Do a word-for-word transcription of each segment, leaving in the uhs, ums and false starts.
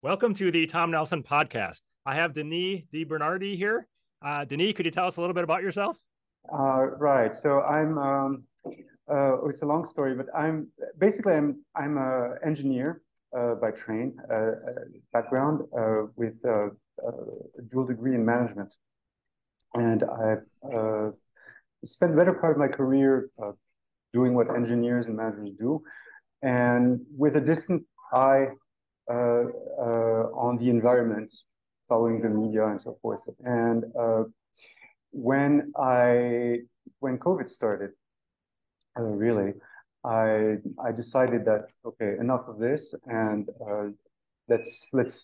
Welcome to the Tom Nelson podcast. I have Denis de Bernardi here. Uh, Denis, could you tell us a little bit about yourself? Uh, right. So I'm, um, uh, it's a long story, but I'm basically, I'm I'm an engineer uh, by train, uh, background uh, with uh, a dual degree in management. And I uh, spent the better part of my career uh, doing what engineers and managers do, and with a distant eye Uh, uh, on the environment, following the media and so forth. And uh, when I when COVID started, uh, really, I I decided that okay, enough of this, and uh, let's let's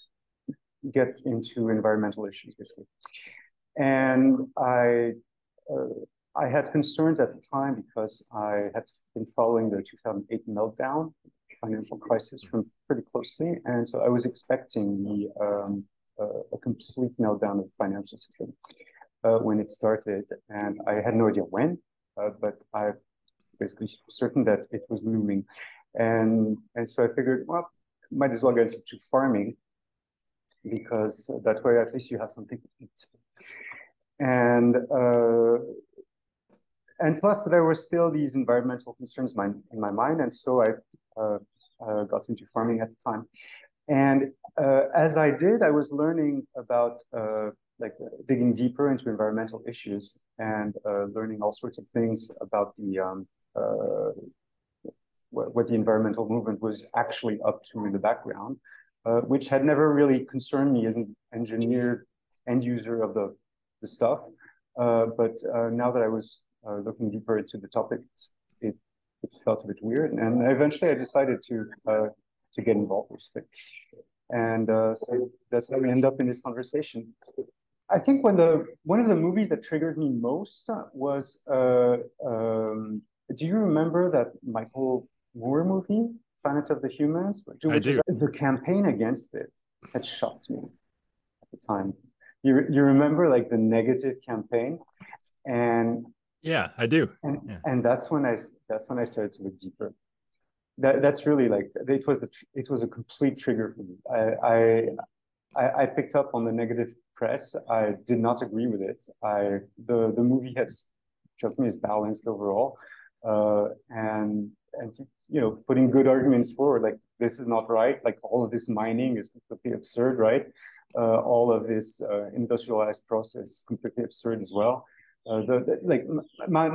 get into environmental issues basically. And I uh, I had concerns at the time because I had been following the two thousand eight meltdown. Financial crisis from pretty closely, and so I was expecting the um, uh, a complete meltdown of the financial system uh, when it started, and I had no idea when, uh, but I basically certain that it was looming, and and so I figured, well, might as well get into farming because that way at least you have something to eat, and uh, and plus there were still these environmental concerns my, in my mind, and so I. Uh, uh, got into farming at the time, and uh, as I did, I was learning about uh, like uh, digging deeper into environmental issues and uh, learning all sorts of things about the um, uh, what the environmental movement was actually up to in the background, uh, which had never really concerned me as an engineer end user of the the stuff. Uh, but uh, now that I was uh, looking deeper into the topic, it It felt a bit weird, and eventually I decided to uh, to get involved with it, and uh, so that's how we end up in this conversation. I think when the one of the movies that triggered me most was uh, um, do you remember that Michael Moore movie, Planet of the Humans? Which I do. The campaign against it had shocked me at the time. You you remember like the negative campaign, and. Yeah, I do. And, yeah. and that's when I that's when I started to look deeper. That that's really like it was the it was a complete trigger for me. I I I picked up on the negative press. I did not agree with it. I the the movie has struck me as balanced overall, uh, and and you know putting good arguments forward like this is not right. Like all of this mining is completely absurd, right? Uh, all of this uh, industrialized process is completely absurd as well. Uh, the, the, like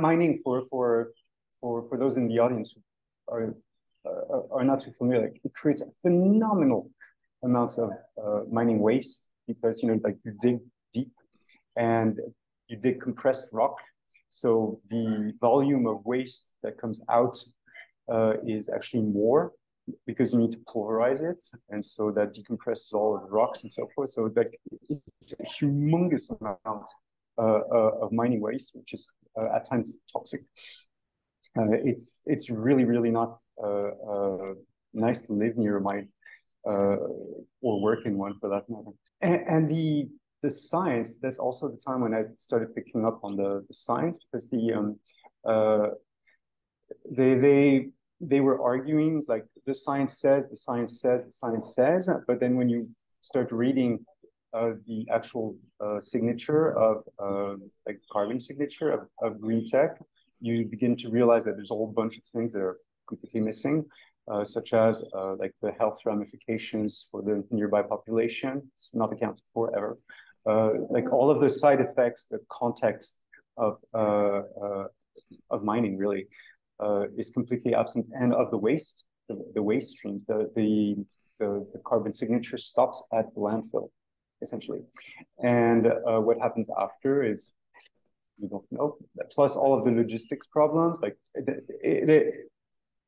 mining for for for for those in the audience who are uh, are not too familiar, like, it creates phenomenal amounts of uh, mining waste because you know like you dig deep and you dig compressed rock, so the volume of waste that comes out uh, is actually more because you need to pulverize it, and so that decompresses all of the rocks and so forth. So like it's a humongous amount. Uh, uh, of mining waste, which is uh, at times toxic. Uh, it's it's really really not uh, uh, nice to live near a mine uh, or work in one for that matter. And, and the the science, that's also the time when I started picking up on the, the science, because the um, uh, they they they were arguing like the science says, the science says, the science says, but then when you start reading. Uh, the actual uh, signature of uh, like carbon signature of, of green tech, you begin to realize that there's a whole bunch of things that are completely missing, uh, such as uh, like the health ramifications for the nearby population. It's not accounted for ever. Uh, like all of the side effects, the context of uh, uh, of mining really uh, is completely absent, and of the waste, the, the waste streams, the, the the the carbon signature stops at the landfill. Essentially, and uh, what happens after is we don't know. Plus, all of the logistics problems, like it, it,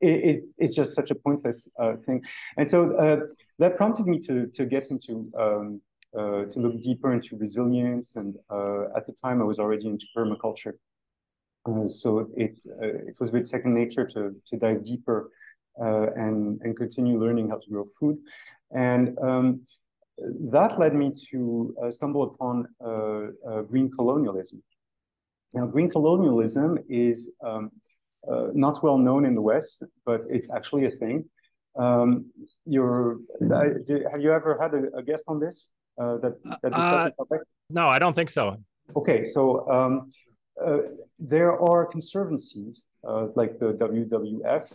it, it it's just such a pointless uh, thing. And so uh, that prompted me to to get into um, uh, to look deeper into resilience. And uh, at the time, I was already into permaculture, uh, so it uh, it was a bit second nature to to dive deeper uh, and and continue learning how to grow food, and. Um, That led me to uh, stumble upon uh, uh, green colonialism. Now, green colonialism is um, uh, not well known in the West, but it's actually a thing. Um, you're, I, do, have you ever had a, a guest on this uh, that, that discussed uh, this topic? No, I don't think so. Okay, so um, uh, there are conservancies uh, like the W W F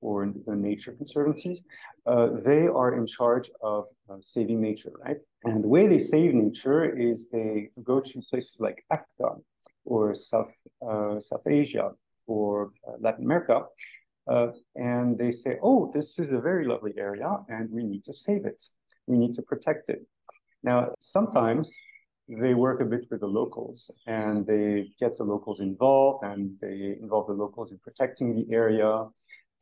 or the nature conservancies. Uh, they are in charge of uh, saving nature, right? And the way they save nature is they go to places like Africa or South, uh, South Asia or uh, Latin America. Uh, and they say, oh, this is a very lovely area and we need to save it. We need to protect it. Now, sometimes they work a bit with the locals and they get the locals involved and they involve the locals in protecting the area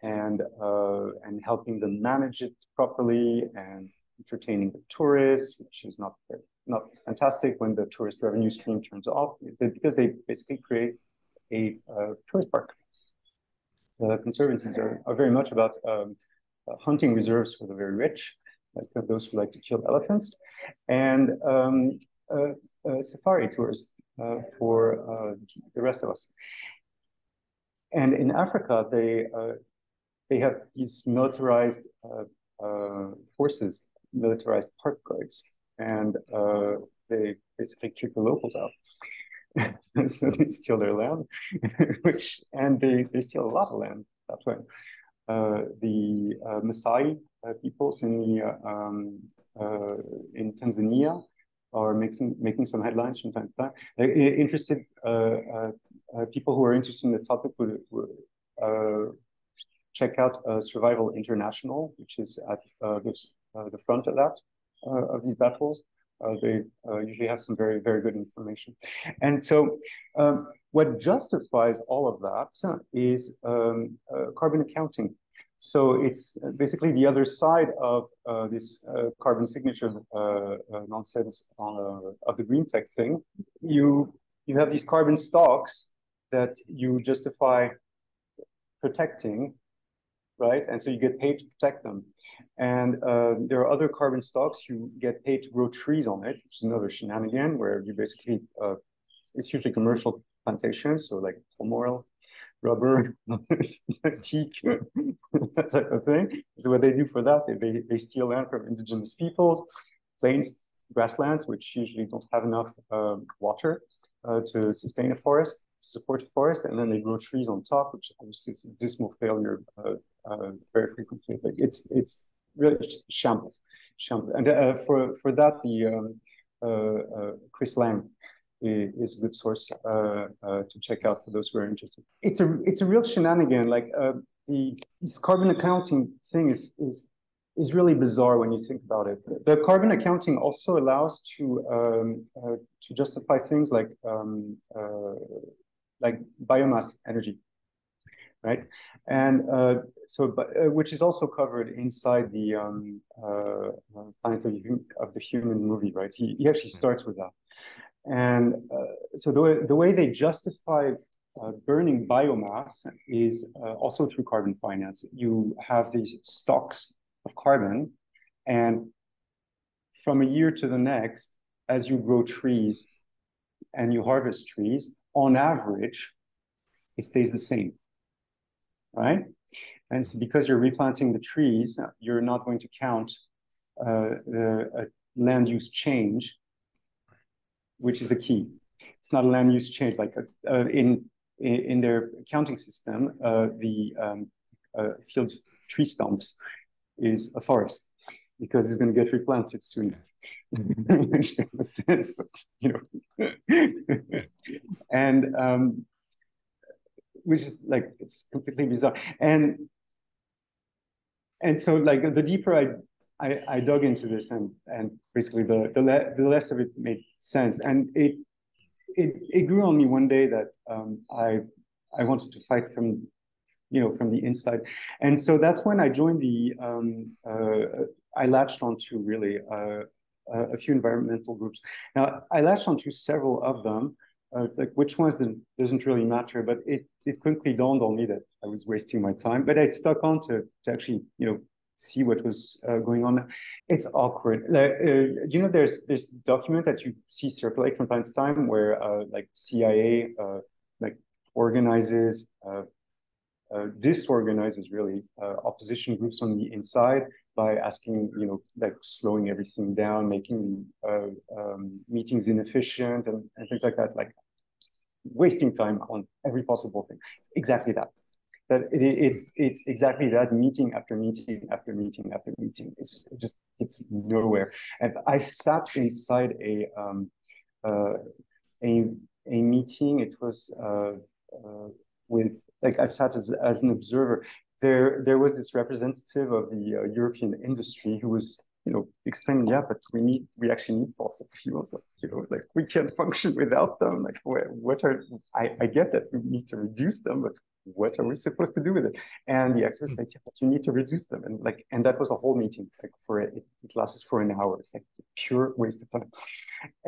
and uh, and helping them manage it properly and entertaining the tourists, which is not, not fantastic when the tourist revenue stream turns off because they basically create a uh, tourist park. Uh, conservancies are, are very much about um, uh, hunting reserves for the very rich, like those who like to kill elephants, and um, uh, uh, safari tours uh, for uh, the rest of us. And in Africa, they uh, they have these militarized uh, uh, forces, militarized park guards, and uh, they basically kick the locals out. So they steal their land, which and they, they steal a lot of land that way. Uh, the uh, Maasai uh, peoples in the uh, um, uh, in Tanzania are making making some headlines from time to time. They're interested uh, uh, uh, people who are interested in the topic would, would uh, check out uh, Survival International, which is at uh, this, uh, the front of that uh, of these battles. Uh, they uh, usually have some very, very good information. And so um, what justifies all of that is um, uh, carbon accounting. So it's basically the other side of uh, this uh, carbon signature uh, uh, nonsense on, uh, of the green tech thing. You, you have these carbon stocks that you justify protecting, right? And so you get paid to protect them. And uh, there are other carbon stocks, you get paid to grow trees on it, which is another shenanigan where you basically, uh, it's usually commercial plantations, so like palm oil, rubber, teak, that type of thing. So what they do for that, they, they steal land from indigenous peoples, plains, grasslands, which usually don't have enough um, water uh, to sustain a forest, to support a forest, and then they grow trees on top, which obviously is a dismal failure uh, uh, very frequently. But it's it's really shambles, shambles. And uh, for for that, the um, uh, uh, Chris Lang is, is a good source uh, uh, to check out for those who are interested. It's a it's a real shenanigan. Like uh, the this carbon accounting thing is is is really bizarre when you think about it. The carbon accounting also allows to um, uh, to justify things like um, uh, like biomass energy, right? And uh, so, but, uh, which is also covered inside the um, uh, Planet of, of the Human movie, right? He, he actually starts with that. And uh, so the way, the way they justify uh, burning biomass is uh, also through carbon finance. You have these stocks of carbon, and from a year to the next, as you grow trees and you harvest trees, on average, it stays the same, right? And so because you're replanting the trees, you're not going to count uh, the uh, land use change, which is the key. It's not a land use change. Like uh, uh, in, in in their accounting system, uh, the um, uh, field tree stumps is a forest, because it's going to get replanted soon, which makes sense, but, you know, and um, which is like, it's completely bizarre. And and so like the deeper I, I, I dug into this, and and basically the the, le the less of it made sense. And it it it grew on me one day that um, I I wanted to fight from, you know, from the inside. And so that's when I joined the, um, uh, I latched onto really uh, a few environmental groups. Now, I latched onto several of them, uh, like which ones didn't, doesn't really matter, but it, it quickly dawned on me that I was wasting my time, but I stuck on to, to actually, you know, see what was uh, going on. It's awkward. Like, uh, you know, there's this document that you see circulate from time to time where uh, like C I A uh, like organizes uh, uh, disorganizes really uh, opposition groups on the inside by asking, you know, like slowing everything down, making the uh, um, meetings inefficient and, and things like that, like wasting time on every possible thing. It's exactly that. That it, it's it's exactly that, meeting after meeting after meeting after meeting. It's just it's nowhere. And I sat inside a um, uh, a a meeting. It was uh, uh, with like I've sat as as an observer. There there was this representative of the uh, European industry who was, you know, explaining, yeah, but we need we actually need fossil fuels. Like, you know, like we can't function without them. Like what are I I get that we need to reduce them, but what are we supposed to do with it? And the actor said, yeah, but you need to reduce them. And like, and that was a whole meeting. Like for it, it lasts for an hour. It's like a pure waste of time.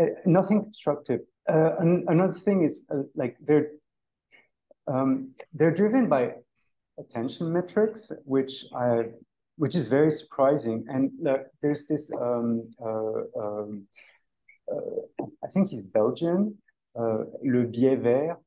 Uh, nothing constructive. Uh, an, another thing is uh, like they're um, they're driven by attention metrics, which I which is very surprising. And uh, there's this. Um, uh, um, uh, I think he's Belgian. Uh, Le Biais Vert.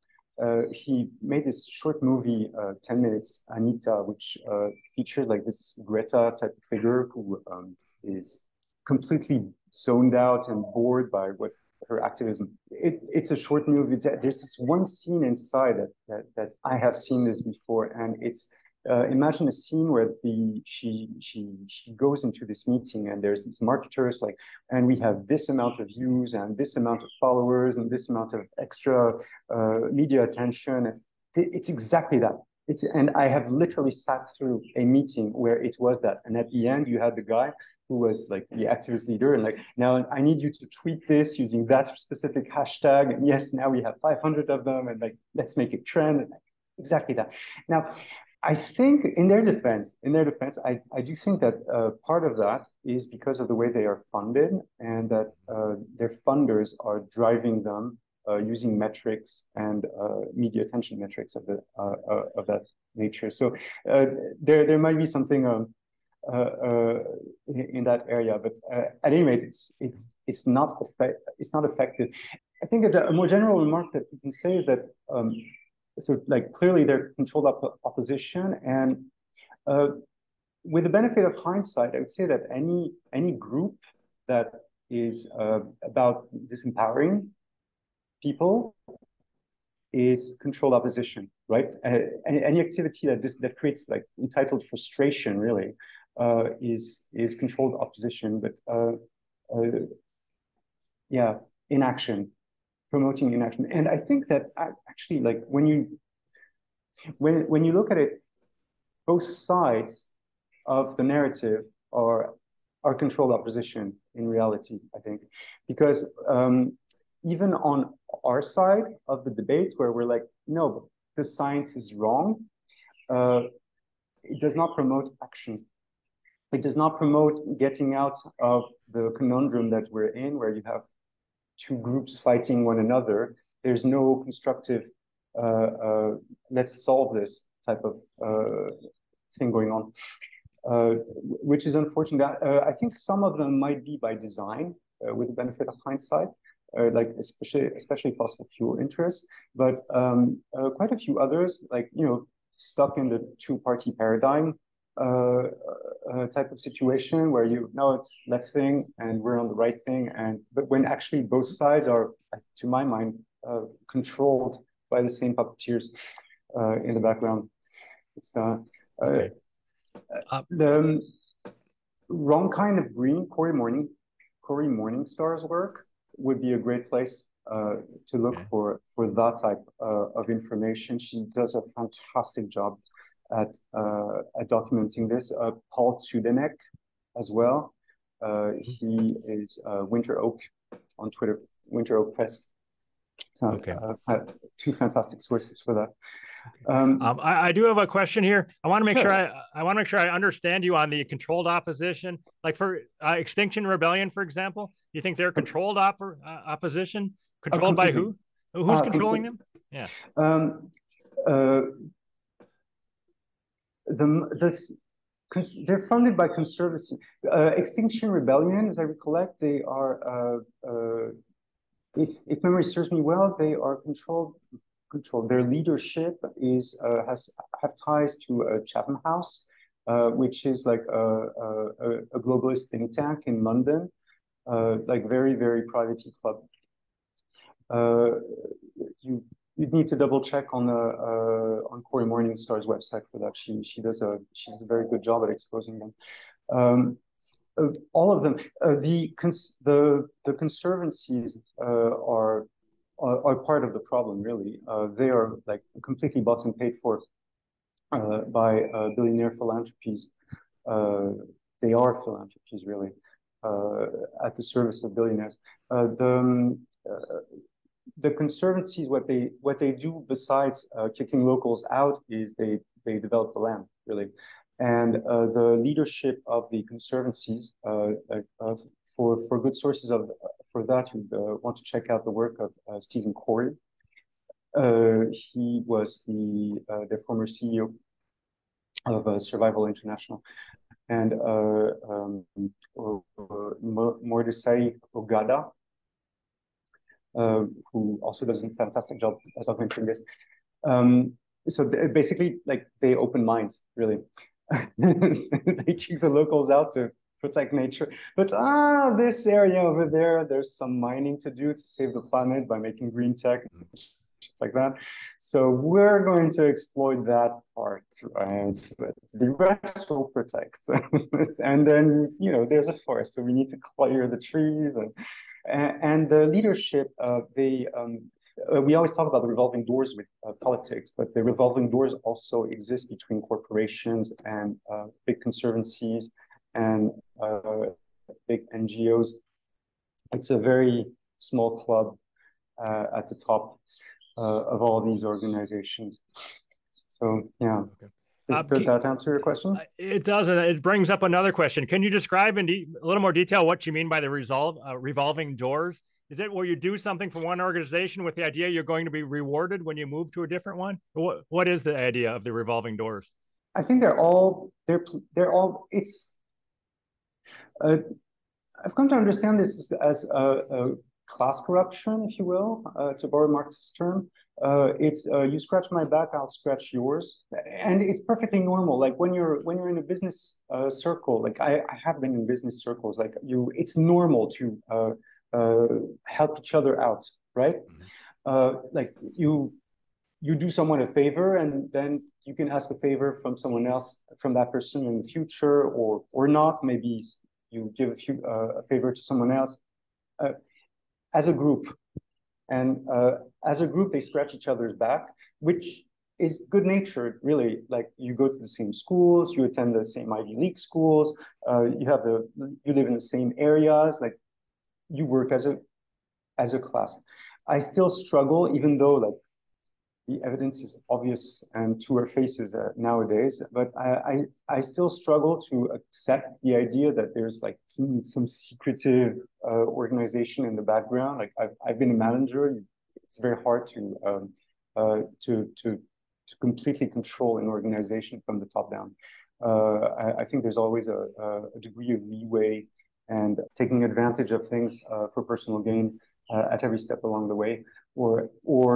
Uh, he made this short movie, uh, Ten Minutes Anita, which uh, featured like this Greta type of figure who um, is completely zoned out and bored by what her activism. It, it's a short movie. There's this one scene inside that that, that I have seen this before, and it's uh, imagine a scene where the she she she goes into this meeting and there's these marketers like, and we have this amount of views and this amount of followers and this amount of extra uh, media attention. It's exactly that. It's and I have literally sat through a meeting where it was that, and at the end you had the guy who was like the activist leader, and like, now I need you to tweet this using that specific hashtag, and yes, now we have five hundred of them, and like, let's make it trend, and like, exactly that. Now, I think in their defense, in their defense, I, I do think that uh, part of that is because of the way they are funded, and that uh, their funders are driving them uh, using metrics and uh, media attention metrics of the uh, uh, of that nature. So uh, there there might be something. Um, Uh, uh, in, in that area, but uh, at any rate, it's it's it's not effect, it's not effective. I think that a more general remark that you can say is that um, so like clearly they're controlled op opposition, and uh, with the benefit of hindsight, I would say that any any group that is uh, about disempowering people is controlled opposition, right? Uh, any, any activity that dis that creates like entitled frustration, really. Uh, is is controlled opposition, but uh, uh, yeah, inaction, promoting inaction, and I think that actually, like when you when when you look at it, both sides of the narrative are are controlled opposition in reality. I think because um, even on our side of the debate, where we're like, no, the science is wrong, uh, it does not promote action. It does not promote getting out of the conundrum that we're in, where you have two groups fighting one another. There's no constructive, uh, uh, let's solve this type of uh, thing going on, uh, which is unfortunate. Uh, I think some of them might be by design, uh, with the benefit of hindsight, uh, like especially especially fossil fuel interests, but um, uh, quite a few others, like, you know, stuck in the two-party paradigm. Uh, uh, type of situation where you know it's left thing and we're on the right thing, and but when actually both sides are, to my mind, uh, controlled by the same puppeteers uh, in the background. It's uh, uh, okay. uh, the um, wrong kind of green. Corey Morning, Corey Morningstar's work would be a great place uh, to look okay. for for that type uh, of information. She does a fantastic job At, uh, at documenting this. Uh, Paul Cudenec as well. Uh, he is uh, Winter Oak on Twitter, Winter Oak Press. So, okay. uh, two fantastic sources for that. Um, um, I, I do have a question here. I want to make sure, sure I, I want to make sure I understand you on the controlled opposition. Like for uh, Extinction Rebellion, for example, you think they're controlled op uh, opposition? Controlled uh, by who? Who's uh, controlling them? Yeah. Um, uh, The, this, they're funded by conservancy. Uh, Extinction Rebellion, as I recollect, they are, uh, uh, if, if memory serves me well, they are controlled control. Their leadership is uh, has have ties to uh, Chatham House, uh, which is like a, a, a globalist think tank in London, uh, like very very privatey club. Uh, you you'd need to double check on uh, uh, on Corey Morningstar's website for that. She she does a she's a very good job at exposing them. Um, Uh, all of them. Uh, the cons the the conservancies uh, are, are are part of the problem. Really, uh, they are like completely bought and paid for uh, by uh, billionaire philanthropies. Uh, they are philanthropies, really, uh, at the service of billionaires. Uh, the um, uh, the conservancies, what they what they do besides uh, kicking locals out is they they develop the land, really. And uh, the leadership of the conservancies, uh, uh, for for good sources of for that, you uh, want to check out the work of uh, Stephen Corey. Uh, he was the uh, the former C E O of uh, Survival International, and Mordecai Ogada, who also does a fantastic job at documenting this. Um, so basically, like they open minds, really. They keep the locals out to protect nature, but ah, this area over there, there's some mining to do to save the planet by making green tech, like that. So we're going to exploit that part, right? But the rest will protect. And then you know, there's a forest, so we need to clear the trees. And and the leadership of the um, Uh, we always talk about the revolving doors with uh, politics, but the revolving doors also exist between corporations and uh, big conservancies and uh, big N G Os. It's a very small club uh, at the top uh, of all these organizations. So, yeah. Okay. Uh, Does can, that answer your question? It does, and it brings up another question. Can you describe in de a little more detail what you mean by the resolve, uh, revolving doors? Is it where you do something for one organization with the idea you're going to be rewarded when you move to a different one? What, what is the idea of the revolving doors? I think they're all, they're, they're all, it's, uh, I've come to understand this as a, a class corruption, if you will, uh, to borrow Marx's term. Uh, it's uh, you scratch my back, I'll scratch yours. And it's perfectly normal. Like when you're when you're in a business uh, circle, like I, I have been in business circles, like you, it's normal to, uh, Uh, help each other out, right? Mm-hmm. uh, like you, you do someone a favor, and then you can ask a favor from someone else, from that person in the future, or or not. Maybe you give a, few, uh, a favor to someone else uh, as a group, and uh, as a group they scratch each other's back, which is good natured, really. Like you go to the same schools, you attend the same Ivy League schools, uh, you have the you live in the same areas, like. You work as a as a class. I still struggle, even though like the evidence is obvious and to our faces uh, nowadays. But I, I I still struggle to accept the idea that there's like some, some secretive uh, organization in the background. Like I've I've been a manager. It's very hard to um, uh, to to to completely control an organization from the top down. Uh, I, I think there's always a, a degree of leeway. And taking advantage of things uh, for personal gain uh, at every step along the way, or or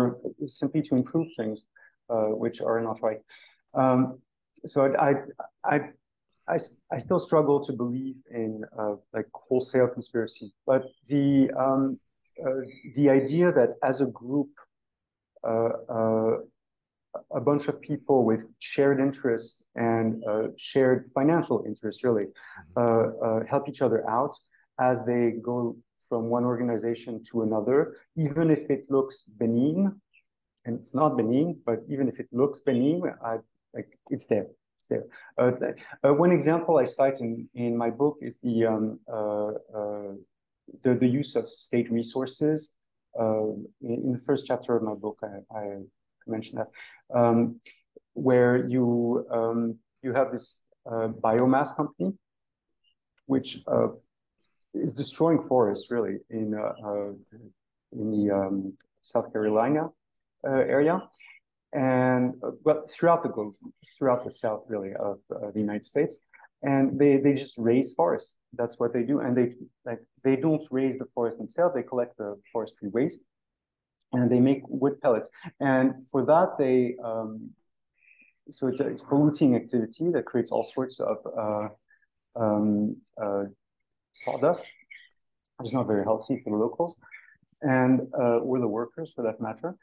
simply to improve things uh, which are not right. Um, so I I I I still struggle to believe in uh, like wholesale conspiracy, but the um, uh, the idea that as a group, uh, uh, a bunch of people with shared interests and uh, shared financial interests really uh, uh, help each other out as they go from one organization to another, even if it looks benign, and it's not benign, but even if it looks benign, I, like it's there. It's there. Uh, uh, one example I cite in, in my book is the, um, uh, uh, the, the use of state resources. Uh, in, in the first chapter of my book, I, I mention that, um, where you um, you have this uh, biomass company, which uh, is destroying forests really in uh, uh, in the um, South Carolina uh, area, and uh, but throughout the globe, throughout the South really of uh, the United States, and they they just raise forests. That's what they do, and they like they don't raise the forest themselves. They collect the forestry waste. and they make wood pellets. And for that, they um, so it's a it's polluting activity that creates all sorts of uh, um, uh, sawdust, which is not very healthy for the locals, and uh, or the workers for that matter.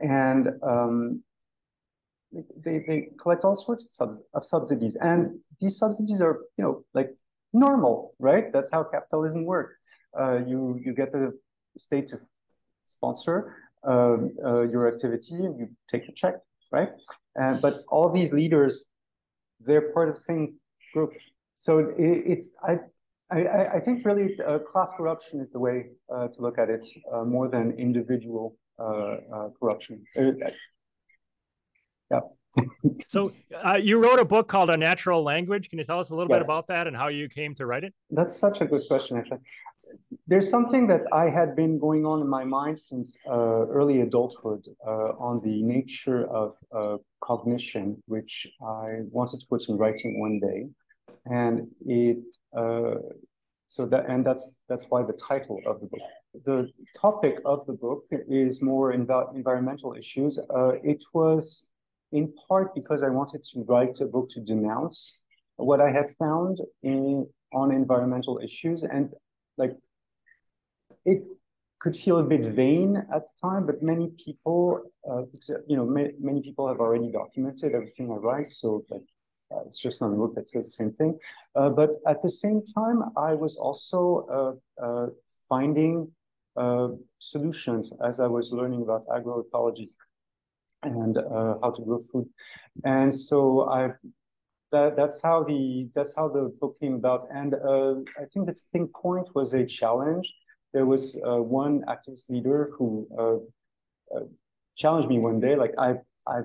And um, they they collect all sorts of, sub of subsidies, and these subsidies are you know like normal, right? That's how capitalism works. Uh, you you get the state to sponsor uh, uh, your activity, and you take a check, right? Uh, but all these leaders, they're part of the same group. So it, it's I. I, I think really uh, class corruption is the way uh, to look at it, uh, more than individual uh, uh, corruption. Yeah. So uh, you wrote a book called A Natural Language. Can you tell us a little yes. bit about that and how you came to write it? That's such a good question, actually. There's something that I had been going on in my mind since uh, early adulthood uh, on the nature of uh, cognition, which I wanted to put in writing one day. And it uh, so that and that's that's why the title of the book. The topic of the book is more env environmental issues. Uh, it was in part because I wanted to write a book to denounce what I had found in on environmental issues, and like it could feel a bit vain at the time. But many people, uh, you know, ma many people have already documented everything I write, so like. Uh, it's just not a book that says the same thing. Uh, but at the same time, I was also uh, uh, finding uh, solutions as I was learning about agroecology and uh, how to grow food. And so I, that, that's how the that's how the book came about. And uh, I think the tipping point was a challenge. There was uh, one activist leader who uh, uh, challenged me one day, like I I.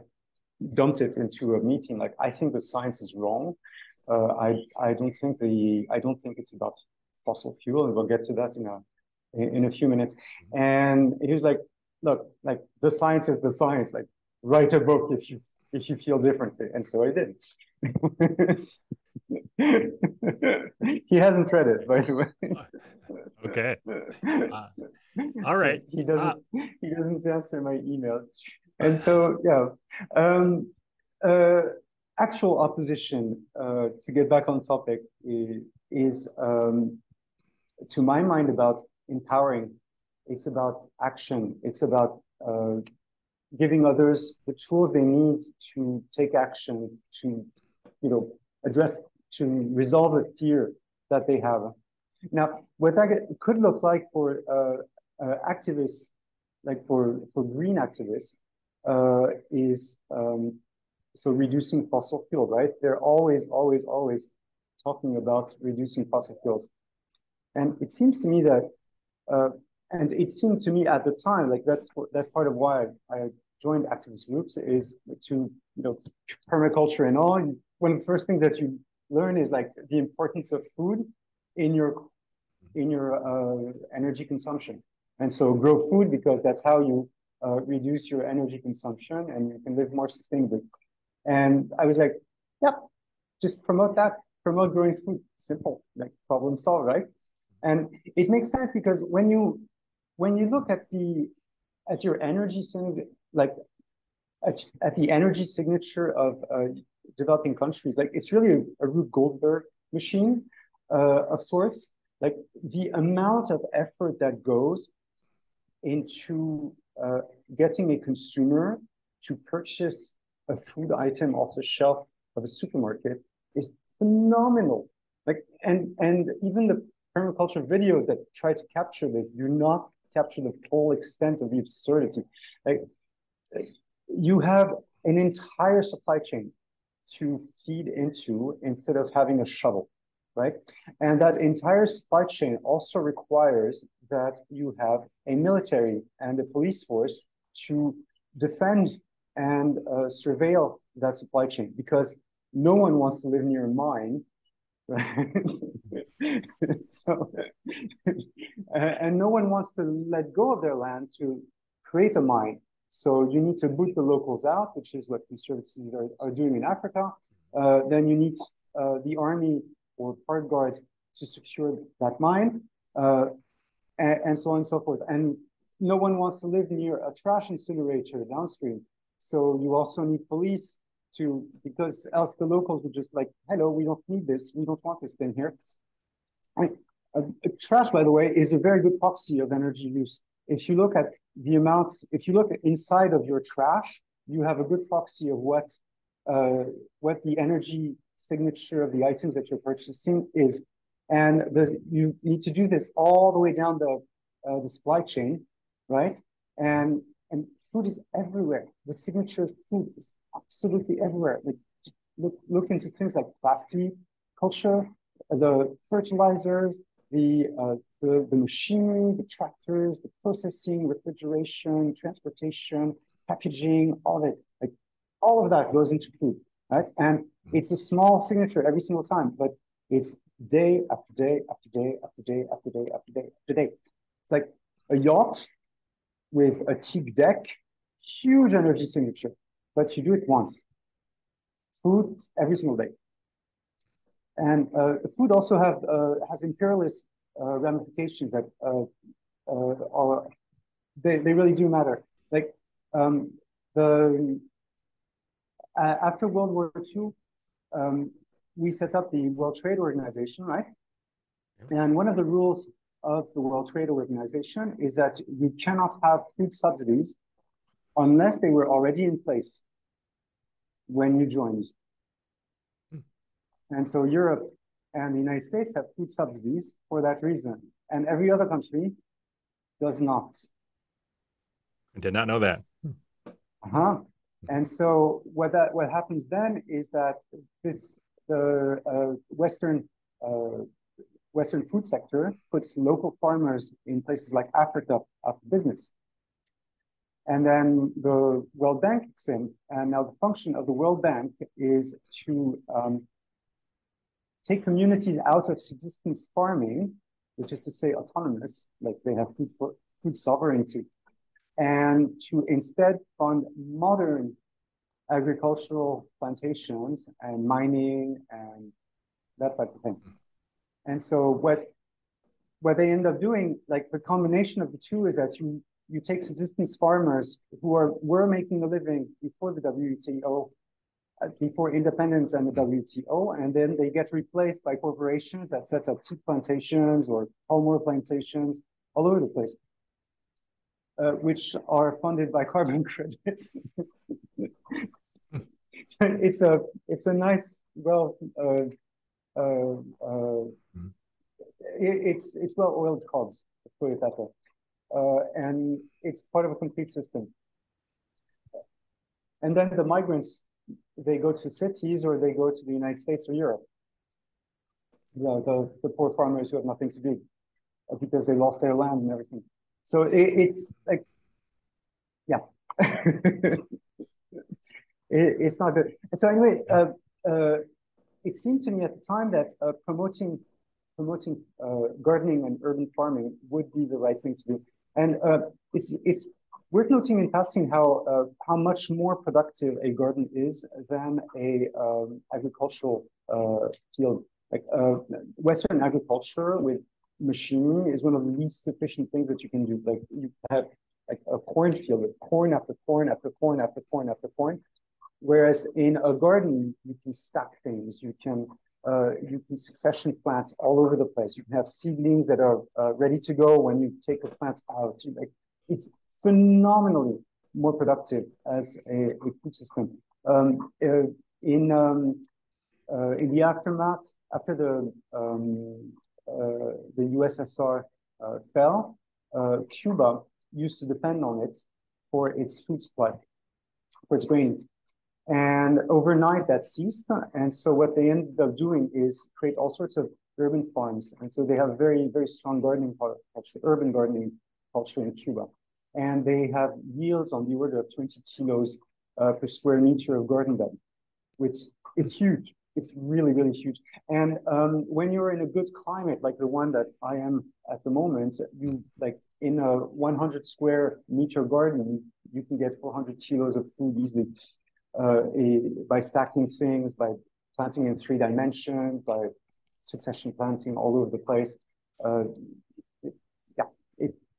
dumped it into a meeting. Like, I think the science is wrong. Uh, I I don't think the I don't think it's about fossil fuel, and we'll get to that in a in a few minutes. And he was like, look, like the science is the science. Like, write a book if you if you feel differently. And so I did. He hasn't read it, by the way. Okay. Uh, all right. He doesn't. Uh, he doesn't answer my email. And so, yeah, um, uh, actual opposition, uh, to get back on topic, is, is um, to my mind, about empowering. It's about action. It's about uh, giving others the tools they need to take action, to, you know, address, to resolve the fear that they have. Now, what that could look like for uh, uh, activists, like for, for green activists, Uh, is um, so reducing fossil fuel, right? They're always, always, always talking about reducing fossil fuels. And it seems to me that, uh, and it seemed to me at the time, like that's that's part of why I joined activist groups, is to, you know, permaculture and all. And one of the first things that you learn is like the importance of food in your, in your uh, energy consumption. And so grow food, because that's how you Uh, reduce your energy consumption and you can live more sustainably. And I was like, yeah, just promote that, promote growing food. Simple, like problem solved, right? And it makes sense, because when you when you look at the at your energy like at, at the energy signature of uh, developing countries, like it's really a, a Rube Goldberg machine uh, of sorts. Like the amount of effort that goes into Uh, getting a consumer to purchase a food item off the shelf of a supermarket is phenomenal. Like, and and even the permaculture videos that try to capture this do not capture the full extent of the absurdity. Like, you have an entire supply chain to feed into instead of having a shovel, right? And that entire supply chain also requires that you have a military and a police force to defend and uh, surveil that supply chain, because no one wants to live near a mine, right? So, and no one wants to let go of their land to create a mine. So you need to boot the locals out, which is what conservatives are, are doing in Africa. Uh, then you need uh, the army or part guards to secure that mine. Uh, And, and so on and so forth. And no one wants to live near a trash incinerator downstream. So you also need police to, because else the locals would just like, hello, we don't need this. We don't want this thing here. And, uh, trash, by the way, is a very good proxy of energy use. If you look at the amount, if you look at inside of your trash, you have a good proxy of what uh, what the energy signature of the items that you're purchasing is. And the, you need to do this all the way down the, uh, the supply chain, right? And and food is everywhere. The signature of food is absolutely everywhere. Like, look, look into things like plastic culture, the fertilizers, the, uh, the, the machinery, the tractors, the processing, refrigeration, transportation, packaging, all of it. Like, all of that goes into food, right? And it's a small signature every single time, but it's day after day after day after day after day after day after day. It's like a yacht with a teak deck, huge energy signature, but you do it once. Food every single day. And uh, food also have uh, has imperialist uh, ramifications that uh, uh, are, they, they really do matter. Like um, the uh, after World War Two, um, we set up the World Trade Organization, right? And one of the rules of the World Trade Organization is that you cannot have food subsidies unless they were already in place when you joined. And so Europe and the United States have food subsidies for that reason. And every other country does not. I did not know that. Uh-huh. And so what that what happens then is that this the uh, Western uh, Western food sector puts local farmers in places like Africa out of business. And then the World Bank kicks in. And now the function of the World Bank is to um, take communities out of subsistence farming, which is to say autonomous, like they have food, for, food sovereignty, and to instead fund modern agricultural plantations and mining and that type of thing. And so what what they end up doing, like the combination of the two, is that you you take subsistence farmers who are were making a living before the W T O, before independence and the W T O, and then they get replaced by corporations that set up tea plantations or palm oil plantations all over the place, uh, which are funded by carbon credits. it's a it's a nice, well, uh, uh, uh, mm-hmm. it, it's it's well-oiled cogs, let's put it that way, uh, and it's part of a complete system. And then the migrants, they go to cities or they go to the United States or Europe. The, the, the poor farmers who have nothing to do because they lost their land and everything. So it, it's like, yeah, it, it's not good. And so anyway, uh, uh, it seemed to me at the time that uh, promoting promoting uh, gardening and urban farming would be the right thing to do. And uh, it's it's. Worth noting in passing how uh, how much more productive a garden is than a um, agricultural uh, field. Like uh, Western agriculture with machinery is one of the least efficient things that you can do. Like you have like a cornfield with corn after corn after corn after corn after corn, whereas in a garden you can stack things. You can uh, you can succession plant all over the place. You can have seedlings that are uh, ready to go when you take a plant out. Like it's phenomenally more productive as a, a food system. Um, uh, in um, uh, in the aftermath, after the um, uh, the U S S R uh, fell, uh, Cuba used to depend on it for its food supply, for its grains. And overnight that ceased. And so what they ended up doing is create all sorts of urban farms. And so they have very, very strong gardening culture, urban gardening culture in Cuba. And they have yields on the order of twenty kilos uh, per square meter of garden bed, which is huge. It's really, really huge. And um, when you're in a good climate, like the one that I am at the moment, you like in a one hundred square meter garden, you can get four hundred kilos of food easily uh, a, by stacking things, by planting in three dimensions, by succession planting all over the place. Uh,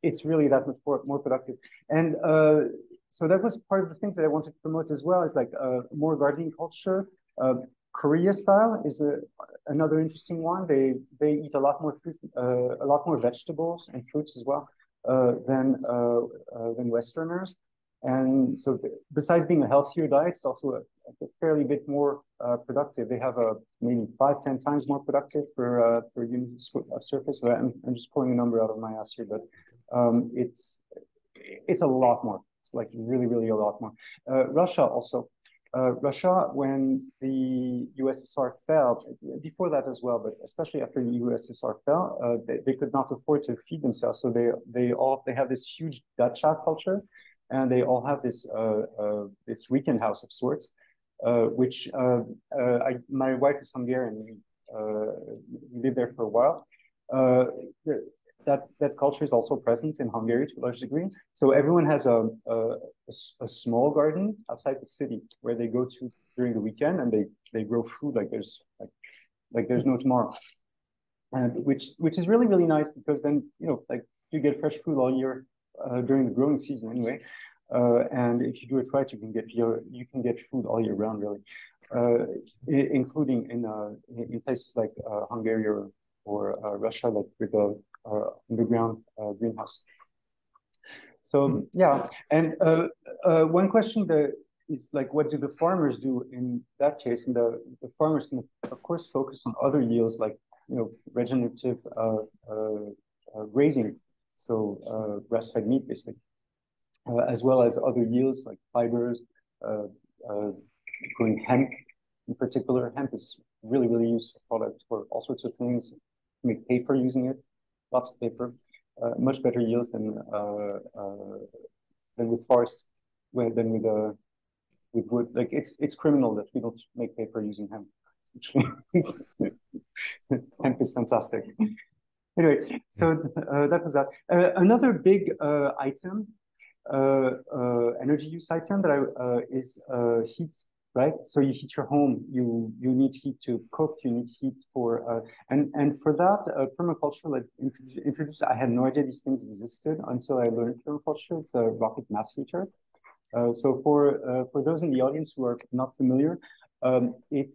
it's really that much more, more productive. And uh, so that was part of the things that I wanted to promote as well, is like uh, more gardening culture. Uh, Korea style is a, another interesting one. They they eat a lot more fruit, uh, a lot more vegetables and fruits as well uh, than uh, uh, than Westerners. And so, besides being a healthier diet, it's also a, a fairly bit more uh, productive. They have a maybe five, ten times more productive per uh, per unit of surface. So I'm I'm just pulling a number out of my ass here, but um, it's it's a lot more. It's like really, really a lot more. Uh, Russia also. Uh, Russia, when the U S S R fell, before that as well, but especially after the U S S R fell, uh, they, they could not afford to feed themselves. So they they all they have this huge dacha culture, and they all have this uh, uh, this weekend house of sorts, uh, which uh, uh, I, my wife is Hungarian. We uh, lived there for a while. Uh, That, that culture is also present in Hungary to a large degree. So everyone has a, a, a small garden outside the city where they go to during the weekend, and they, they grow food like there's like, like there's no tomorrow. And which which is really, really nice, because then, you know, like you get fresh food all year uh, during the growing season anyway. Uh, and if you do it right, you can get your, you can get food all year round, really, uh, including in uh, in places like uh, Hungary or or uh, Russia, like with the uh, underground uh, greenhouse. So yeah, and uh, uh, one question that is like, what do the farmers do in that case? And the, the farmers can, of course, focus on other yields, like, you know, regenerative uh, uh, uh, grazing, so uh, grass-fed meat, basically, uh, as well as other yields like fibers, uh, uh, growing hemp in particular. Hemp is really, really useful product for all sorts of things. Make paper using it, lots of paper, uh, much better yields than uh, uh, than with forests, than with uh, with wood. Like it's it's criminal that we don't make paper using hemp. Hemp is fantastic. Anyway, so uh, that was that. Uh, another big uh, item, uh, uh, energy use item that I uh, is uh, heat. Right, so you heat your home. You you need heat to cook. You need heat for uh, and and for that uh, permaculture like introduced. I had no idea these things existed until I learned permaculture. It's a rocket mass heater. Uh, so for uh, for those in the audience who are not familiar, um, it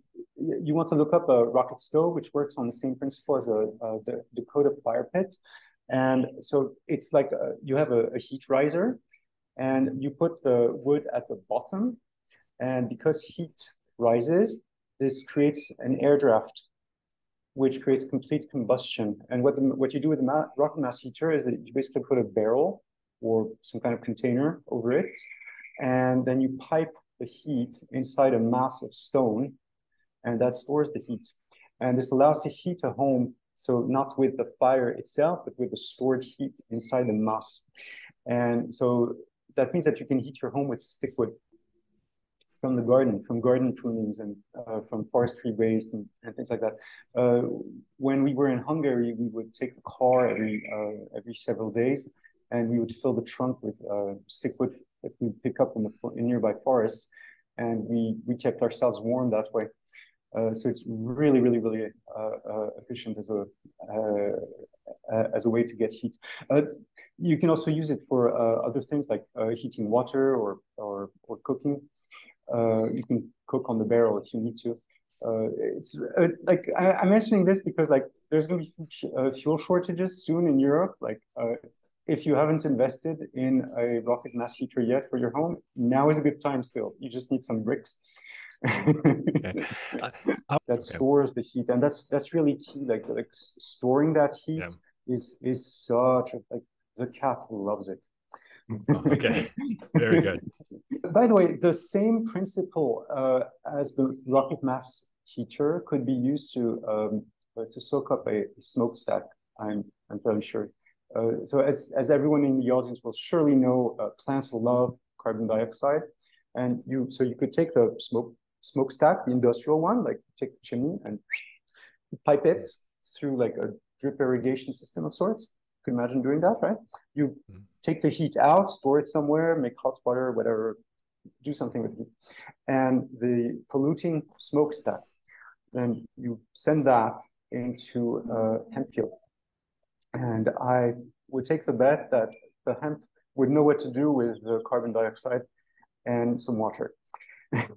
you want to look up a rocket stove, which works on the same principle as a, a the Dakota fire pit, and so it's like a, you have a, a heat riser, and you put the wood at the bottom. And because heat rises, this creates an air draft, which creates complete combustion. And what the, what you do with the rocket mass heater is that you basically put a barrel or some kind of container over it, and then you pipe the heat inside a mass of stone, and that stores the heat. And this allows to heat a home, so not with the fire itself, but with the stored heat inside the mass. And so that means that you can heat your home with stick wood. From the garden, from garden prunings and uh, from forestry waste and, and things like that. Uh, when we were in Hungary, we would take the car every uh, every several days, and we would fill the trunk with uh, stick wood that we pick up in the in nearby forests, and we we kept ourselves warm that way. Uh, so it's really, really, really uh, uh, efficient as a uh, uh, as a way to get heat. Uh, you can also use it for uh, other things like uh, heating water or or or cooking. Uh, you can cook on the barrel if you need to. Uh, it's uh, like I, I'm mentioning this because like there's going to be sh uh, fuel shortages soon in Europe. Like uh, if you haven't invested in a rocket mass heater yet for your home, now is a good time still. You just need some bricks okay. that stores the heat, and that's that's really key. Like like storing that heat yeah. is is such a, like the cat loves it. Okay, very good. By the way, the same principle uh, as the rocket mass heater could be used to um, to soak up a, a smokestack. I'm I'm fairly sure. Uh, so as as everyone in the audience will surely know, uh, plants love carbon dioxide, and you so you could take the smoke smokestack, the industrial one, like take the chimney and pipe it through like a drip irrigation system of sorts. You could imagine doing that, right? You mm-hmm. take the heat out, store it somewhere, make hot water, whatever. Do something with it, and the polluting smokestack, then you send that into uh, hemp field. And I would take the bet that the hemp would know what to do with the carbon dioxide and some water.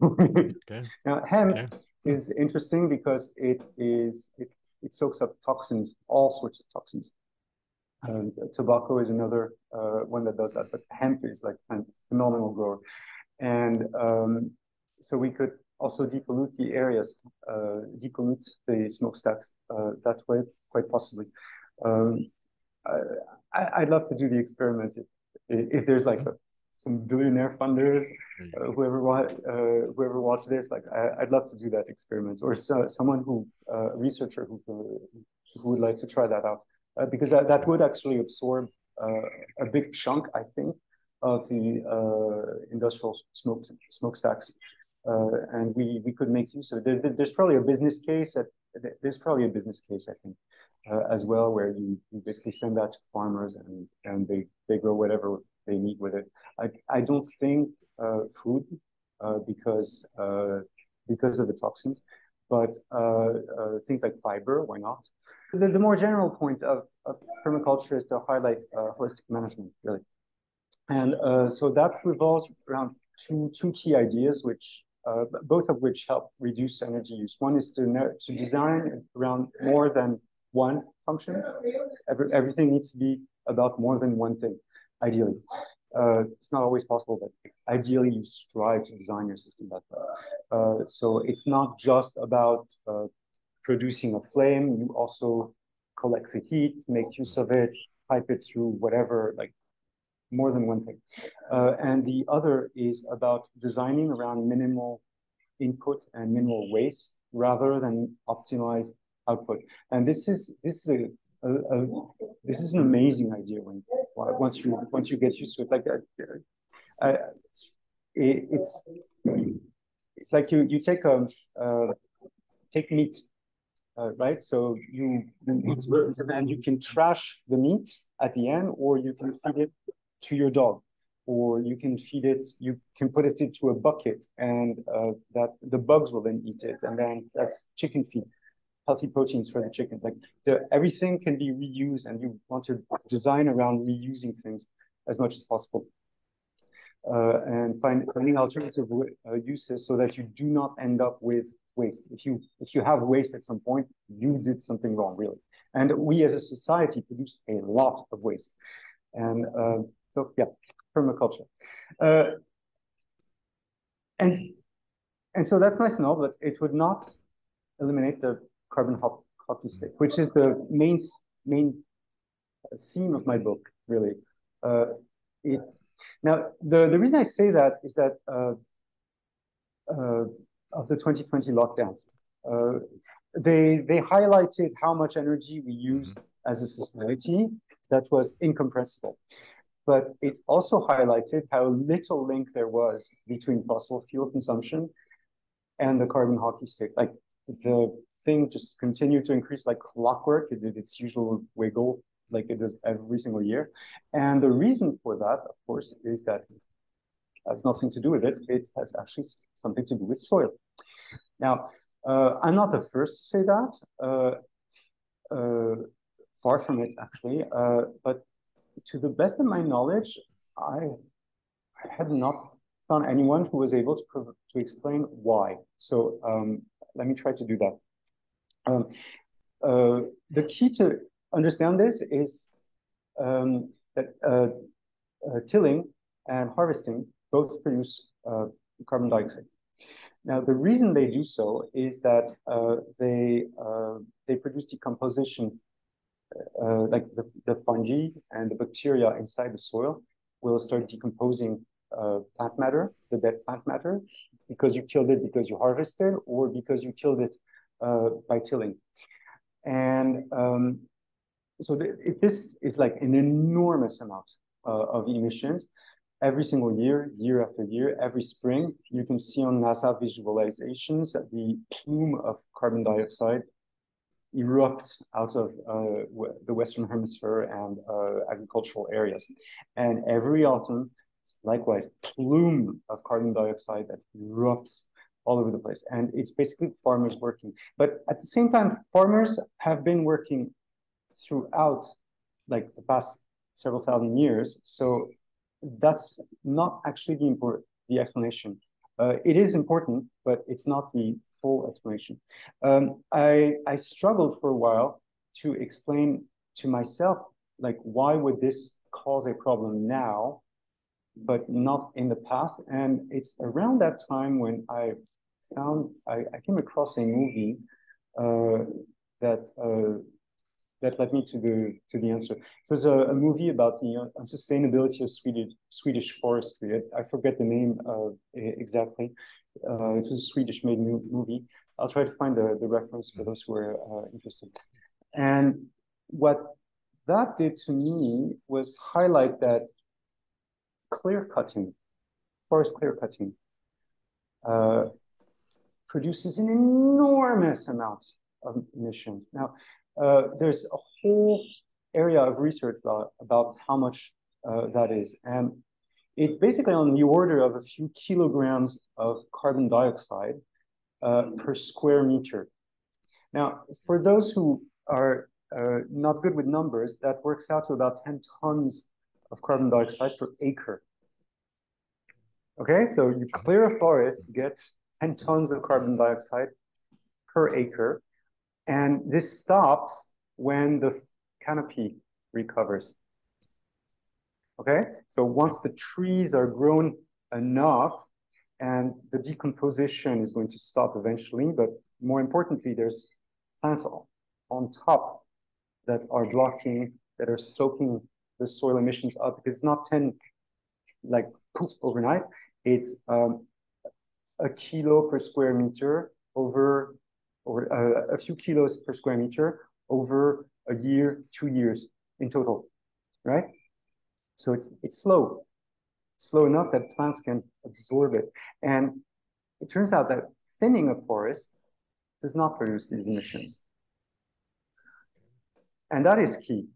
Okay. Now, hemp okay. is interesting because it is it, it soaks up toxins, all sorts of toxins. Um, tobacco is another uh, one that does that, but hemp is like a phenomenal grower. And um, so we could also depollute the areas, uh, depollute the smokestacks uh, that way, quite possibly. Um, I, I'd love to do the experiment if, if there's like a, some billionaire funders, uh, whoever wa uh, whoever watched this. Like, I, I'd love to do that experiment, or so, someone who uh, researcher who who would like to try that out, uh, because that, that would actually absorb uh, a big chunk, I think, of the uh, industrial smoke smokestacks, uh, and we we could make use of it. There, there's probably a business case that there's probably a business case, I think. Uh, as well, where you, you basically send that to farmers and, and they, they grow whatever they need with it. I, I don't think uh, food uh, because uh, because of the toxins, but uh, uh, things like fiber, why not? The, the more general point of, of permaculture is to highlight uh, holistic management, really. And uh, so that revolves around two, two key ideas, which uh, both of which help reduce energy use. One is to, to design around more than one function. Every, everything needs to be about more than one thing, ideally. Uh, it's not always possible, but ideally you strive to design your system that way. Uh, so it's not just about uh, producing a flame, you also collect the heat, make use of it, pipe it through whatever, like more than one thing. Uh, and the other is about designing around minimal input and minimal waste rather than optimized output. And this is this is a, a, a this is an amazing idea when once you once you get used to it. Like that, I, it, it's it's like you you take a uh, take meat, uh, right? So you and you can trash the meat at the end, or you can feed it to your dog, or you can feed it. You can put it into a bucket, and uh, that the bugs will then eat it, and then that's chicken feed. Healthy proteins for the chickens. Like the, everything can be reused, and you want to design around reusing things as much as possible, uh, and find, finding alternative uh, uses so that you do not end up with waste. If you if you have waste at some point, you did something wrong, really. And we as a society produce a lot of waste, and uh, so yeah, permaculture, uh, and and so that's nice and all, but it would not eliminate the carbon copy stick, which is the main main theme of my book, really. Uh, it, now, the, the reason I say that is that uh, uh, of the twenty twenty lockdowns, uh, they, they highlighted how much energy we used as a society that was incompressible. But it also highlighted how little link there was between fossil fuel consumption and the carbon hockey stick. Like the thing just continued to increase like clockwork. It did its usual wiggle like it does every single year. And the reason for that, of course, is that it has nothing to do with it. It has actually something to do with soil. Now, uh, I'm not the first to say that. Uh, uh, far from it, actually. Uh, but to the best of my knowledge, I, I have not found anyone who was able to, to explain why. So um, let me try to do that. Um, uh, the key to understand this is um, that uh, uh, tilling and harvesting both produce uh, carbon dioxide. Now, the reason they do so is that uh, they uh, they produce decomposition, uh, like the, the fungi and the bacteria inside the soil will start decomposing uh, plant matter, the dead plant matter, because you killed it because you harvested, or because you killed it Uh, by tilling. And um, so th it, this is like an enormous amount uh, of emissions every single year, year after year, every spring. You can see on NASA visualizations that the plume of carbon dioxide erupts out of uh, the Western Hemisphere and uh, agricultural areas. And every autumn, likewise, plume of carbon dioxide that erupts all over the place, and it's basically farmers working. But at the same time, farmers have been working throughout, like the past several thousand years. So that's not actually the important, the explanation. Uh, it is important, but it's not the full explanation. Um, I, I struggled for a while to explain to myself, like, why would this cause a problem now, but not in the past? And it's around that time when I found, I, I came across a movie uh, that uh, that led me to the to the answer. It was a, a movie about the unsustainability of Swedish Swedish forestry. I, I forget the name uh, exactly. Uh, it was a Swedish-made movie. I'll try to find the, the reference for those who are uh, interested. And what that did to me was highlight that clear cutting, forest clear cutting, uh, produces an enormous amount of emissions. Now, uh, there's a whole area of research about, about how much uh, that is. And it's basically on the order of a few kilograms of carbon dioxide uh, per square meter. Now, for those who are uh, not good with numbers, that works out to about ten tons of carbon dioxide per acre. Okay, so you clear a forest, you get ten tons of carbon dioxide per acre, and this stops when the canopy recovers. Okay, so once the trees are grown enough, and the decomposition is going to stop eventually, but more importantly, there's plants on top that are blocking, that are soaking the soil emissions up, because it's not ten, like, poof, overnight. It's um, a kilo per square meter over, or uh, a few kilos per square meter over a year, two years in total, right? So it's, it's slow, slow enough that plants can absorb it. And it turns out that thinning a forest does not produce these emissions. And that is key.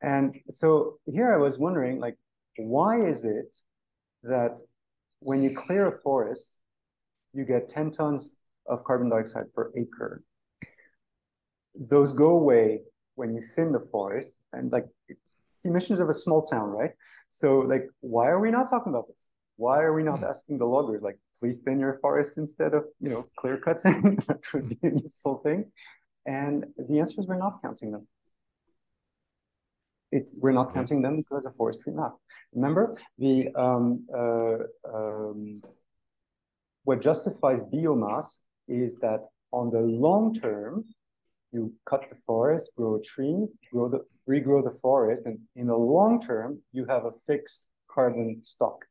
And so here I was wondering, like, why is it that when you clear a forest, you get ten tons of carbon dioxide per acre? Those go away when you thin the forest, and, like, it's the emissions of a small town, right? So, like, why are we not talking about this? Why are we not asking the loggers, like, please thin your forest instead of, you know, clear cuts? That would be a useful thing. And the answer is we're not counting them. It's, we're not counting them because of forestry map. Remember, the um, uh, um, what justifies biomass is that on the long term, you cut the forest, grow a tree, grow the, regrow the forest, and in the long term, you have a fixed carbon stock.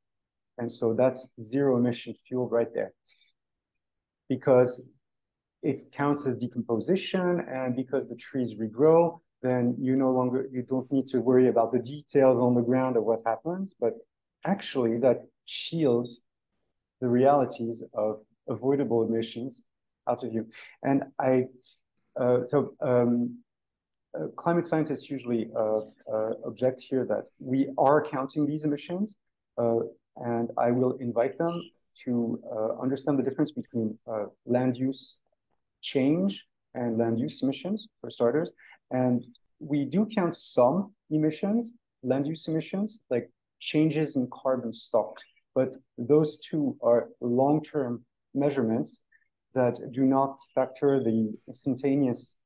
And so that's zero emission fuel right there, because it counts as decomposition, and because the trees regrow, then you no longer, you don't need to worry about the details on the ground of what happens, but actually that shields the realities of avoidable emissions out of you. And I, uh, so um, uh, climate scientists usually uh, uh, object here that we are counting these emissions, uh, and I will invite them to uh, understand the difference between uh, land use change and land use emissions, for starters. And we do count some emissions, land use emissions, like changes in carbon stock. But those two are long-term measurements that do not factor the instantaneous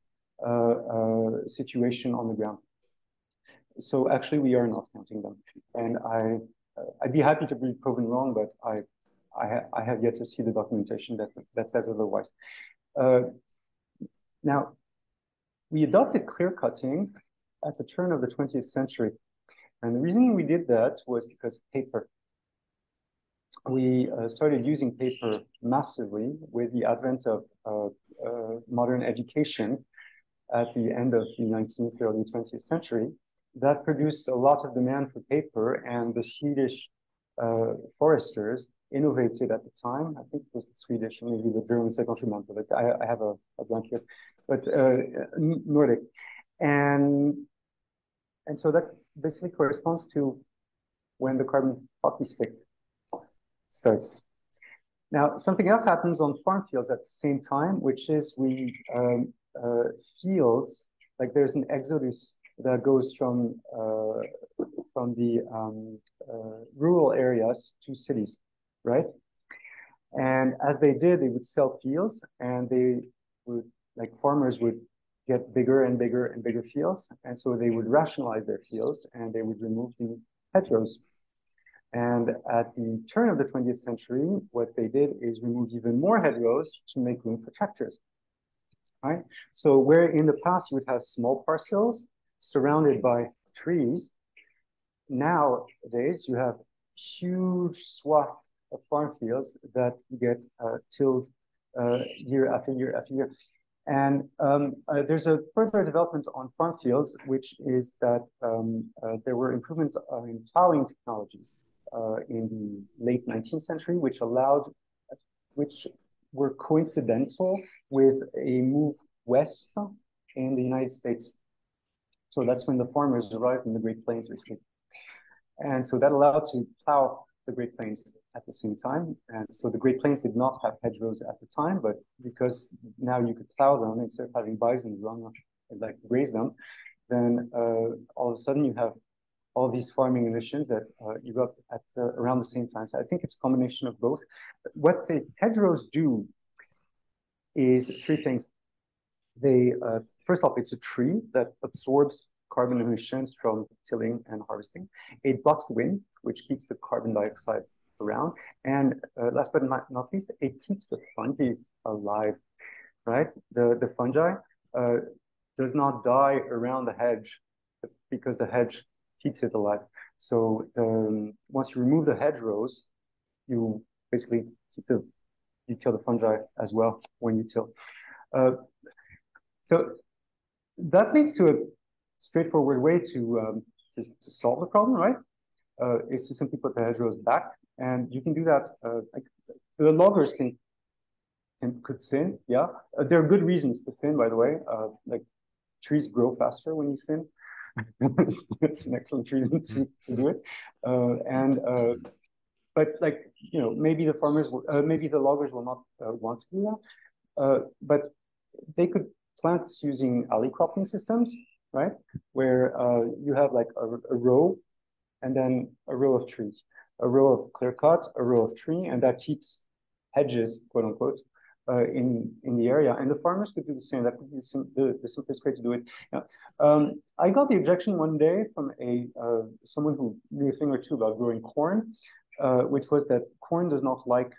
uh, uh, situation on the ground. So actually, we are not counting them. And I, I'd be happy to be proven wrong, but I, I, ha I have yet to see the documentation that, that says otherwise. Uh, now, we adopted clear cutting at the turn of the twentieth century. And the reason we did that was because paper. We uh, started using paper massively with the advent of uh, uh, modern education at the end of the nineteenth, early twentieth century. That produced a lot of demand for paper, and the Swedish uh, foresters innovated at the time. I think it was the Swedish, maybe the Germans, I don't remember, but I, I have a, a blank here. But uh, Nordic, and and so that basically corresponds to when the carbon hockey stick starts. Now, something else happens on farm fields at the same time, which is we um, uh, fields, like there's an exodus that goes from uh, from the um, uh, rural areas to cities, right? And as they did, they would sell fields, and they would, like farmers would get bigger and bigger and bigger fields, and so they would rationalize their fields, and they would remove the hedgerows. And at the turn of the twentieth century, what they did is remove even more hedgerows to make room for tractors, right? So where in the past you would have small parcels surrounded by trees, nowadays you have huge swaths of farm fields that get uh, tilled uh, year after year after year. And um, uh, there's a further development on farm fields, which is that um, uh, there were improvements in plowing technologies uh, in the late nineteenth century, which allowed, which were coincidental with a move west in the United States. So that's when the farmers arrived in the Great Plains, basically. And so that allowed to plow the Great Plains at the same time. And so the Great Plains did not have hedgerows at the time, but because now you could plow them instead of having bison run and like graze them, then uh, all of a sudden you have all these farming emissions that uh, erupt at the, around the same time. So I think it's a combination of both. But what the hedgerows do is three things. They, uh, first off, it's a tree that absorbs carbon emissions from tilling and harvesting. It blocks the wind, which keeps the carbon dioxide around. And uh, last but not, not least, it keeps the fungi alive, right? The, the fungi uh, does not die around the hedge because the hedge keeps it alive. So um, once you remove the hedgerows, you basically keep the, you kill the fungi as well when you till. Uh, so that leads to a straightforward way to, um, to, to solve the problem, right? Uh, is to simply put the hedgerows back. And you can do that. Uh, like the loggers can, can could thin, yeah. Uh, there are good reasons to thin, by the way. Uh, like trees grow faster when you thin. That's an excellent reason to, to do it. Uh, and uh, but like you know, maybe the farmers, will, uh, maybe the loggers will not uh, want to do that. Uh, but they could plant using alley cropping systems, right? Where uh, you have like a, a row, and then a row of trees. A row of clear cut, a row of tree, and that keeps hedges, quote unquote, uh, in, in the area. And the farmers could do the same. That would be sim the, the simplest way to do it. Yeah. Um, I got the objection one day from a uh, someone who knew a thing or two about growing corn, uh, which was that corn does not like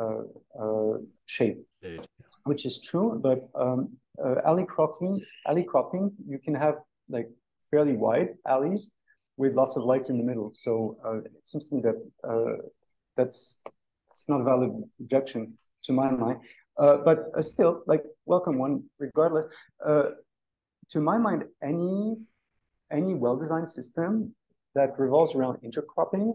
uh, uh, shade, Dude. which is true. But um, uh, alley cropping, alley cropping, you can have like fairly wide alleys with lots of light in the middle. So uh, it seems to me that uh, that's it's not a valid objection to my mind. Uh, but uh, still, like, welcome one regardless. Uh, to my mind, any any well-designed system that revolves around intercropping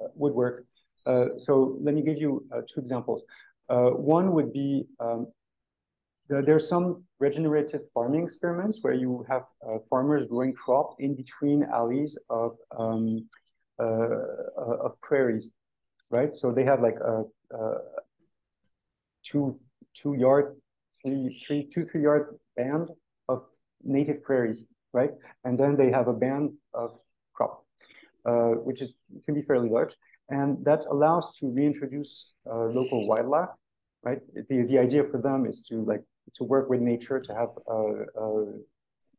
uh, would work. Uh, so let me give you uh, two examples. Uh, one would be um, there, there are some regenerative farming experiments where you have uh, farmers growing crop in between alleys of um, uh, uh, of prairies, right? So they have like a, a two two yard, three three two three yard band of native prairies, right? And then they have a band of crop, uh, which is can be fairly large, and that allows to reintroduce uh, local wildlife, right? The the idea for them is to like to work with nature, to have uh, uh,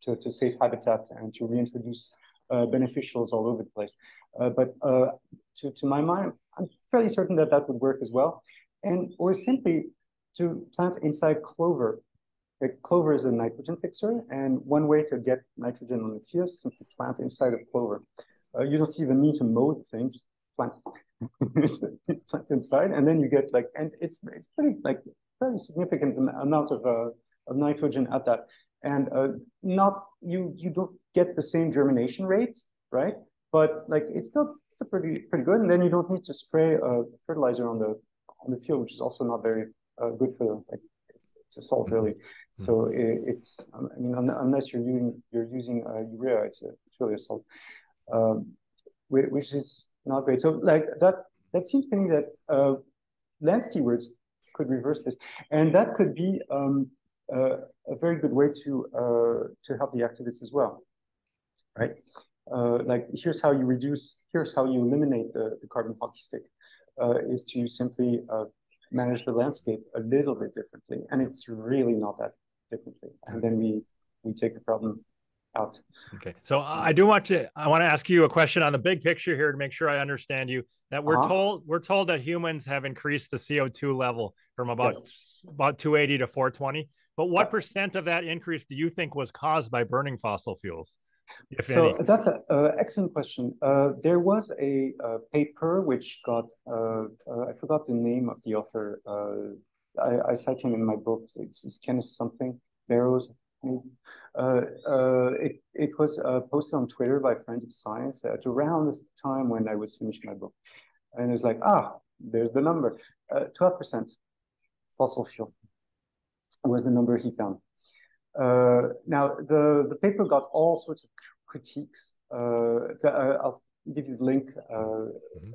to, to save habitat and to reintroduce uh, beneficials all over the place. Uh, but uh, to, to my mind, I'm fairly certain that that would work as well. And or simply to plant inside clover. Like clover is a nitrogen fixer, and one way to get nitrogen on the field is simply plant inside of clover. Uh, you don't even need to mow the thing, just plant, plant inside, and then you get like, and it's it's pretty like, very significant amount of, uh, of nitrogen at that. And uh, not, you you don't get the same germination rate, right? But like it's still, it's still pretty pretty good. And then you don't need to spray uh, fertilizer on the on the field, which is also not very uh, good for them. Like it's a salt really. Mm-hmm. So it, it's, I mean, unless you're using, you're using uh, urea, it's, a, it's really a salt, um, which is not great. So like that, that seems to me that uh, land stewards could reverse this, and that could be um, uh, a very good way to uh, to help the activists as well. right? Uh, like here's how you reduce, here's how you eliminate the, the carbon hockey stick, uh, is to simply uh, manage the landscape a little bit differently. And it's really not that differently. And then we, we take the problem out. Okay, so I do want to, I want to ask you a question on the big picture here to make sure I understand you, that we're uh-huh. told, we're told that humans have increased the C O two level from about, yes. about two eighty to four twenty. But what yeah. percent of that increase do you think was caused by burning fossil fuels? If so any. That's an uh, excellent question. Uh, there was a uh, paper which got, uh, uh, I forgot the name of the author. Uh, I, I cite him in my book. It's, it's Kenneth something, Barrows. Uh, uh, it, it was uh, posted on Twitter by Friends of Science at around this time when I was finishing my book. And it was like, ah, there's the number. Uh, twelve percent fossil fuel was the number he found. Uh, now, the, the paper got all sorts of critiques. Uh, to, uh, I'll give you the link uh, mm-hmm.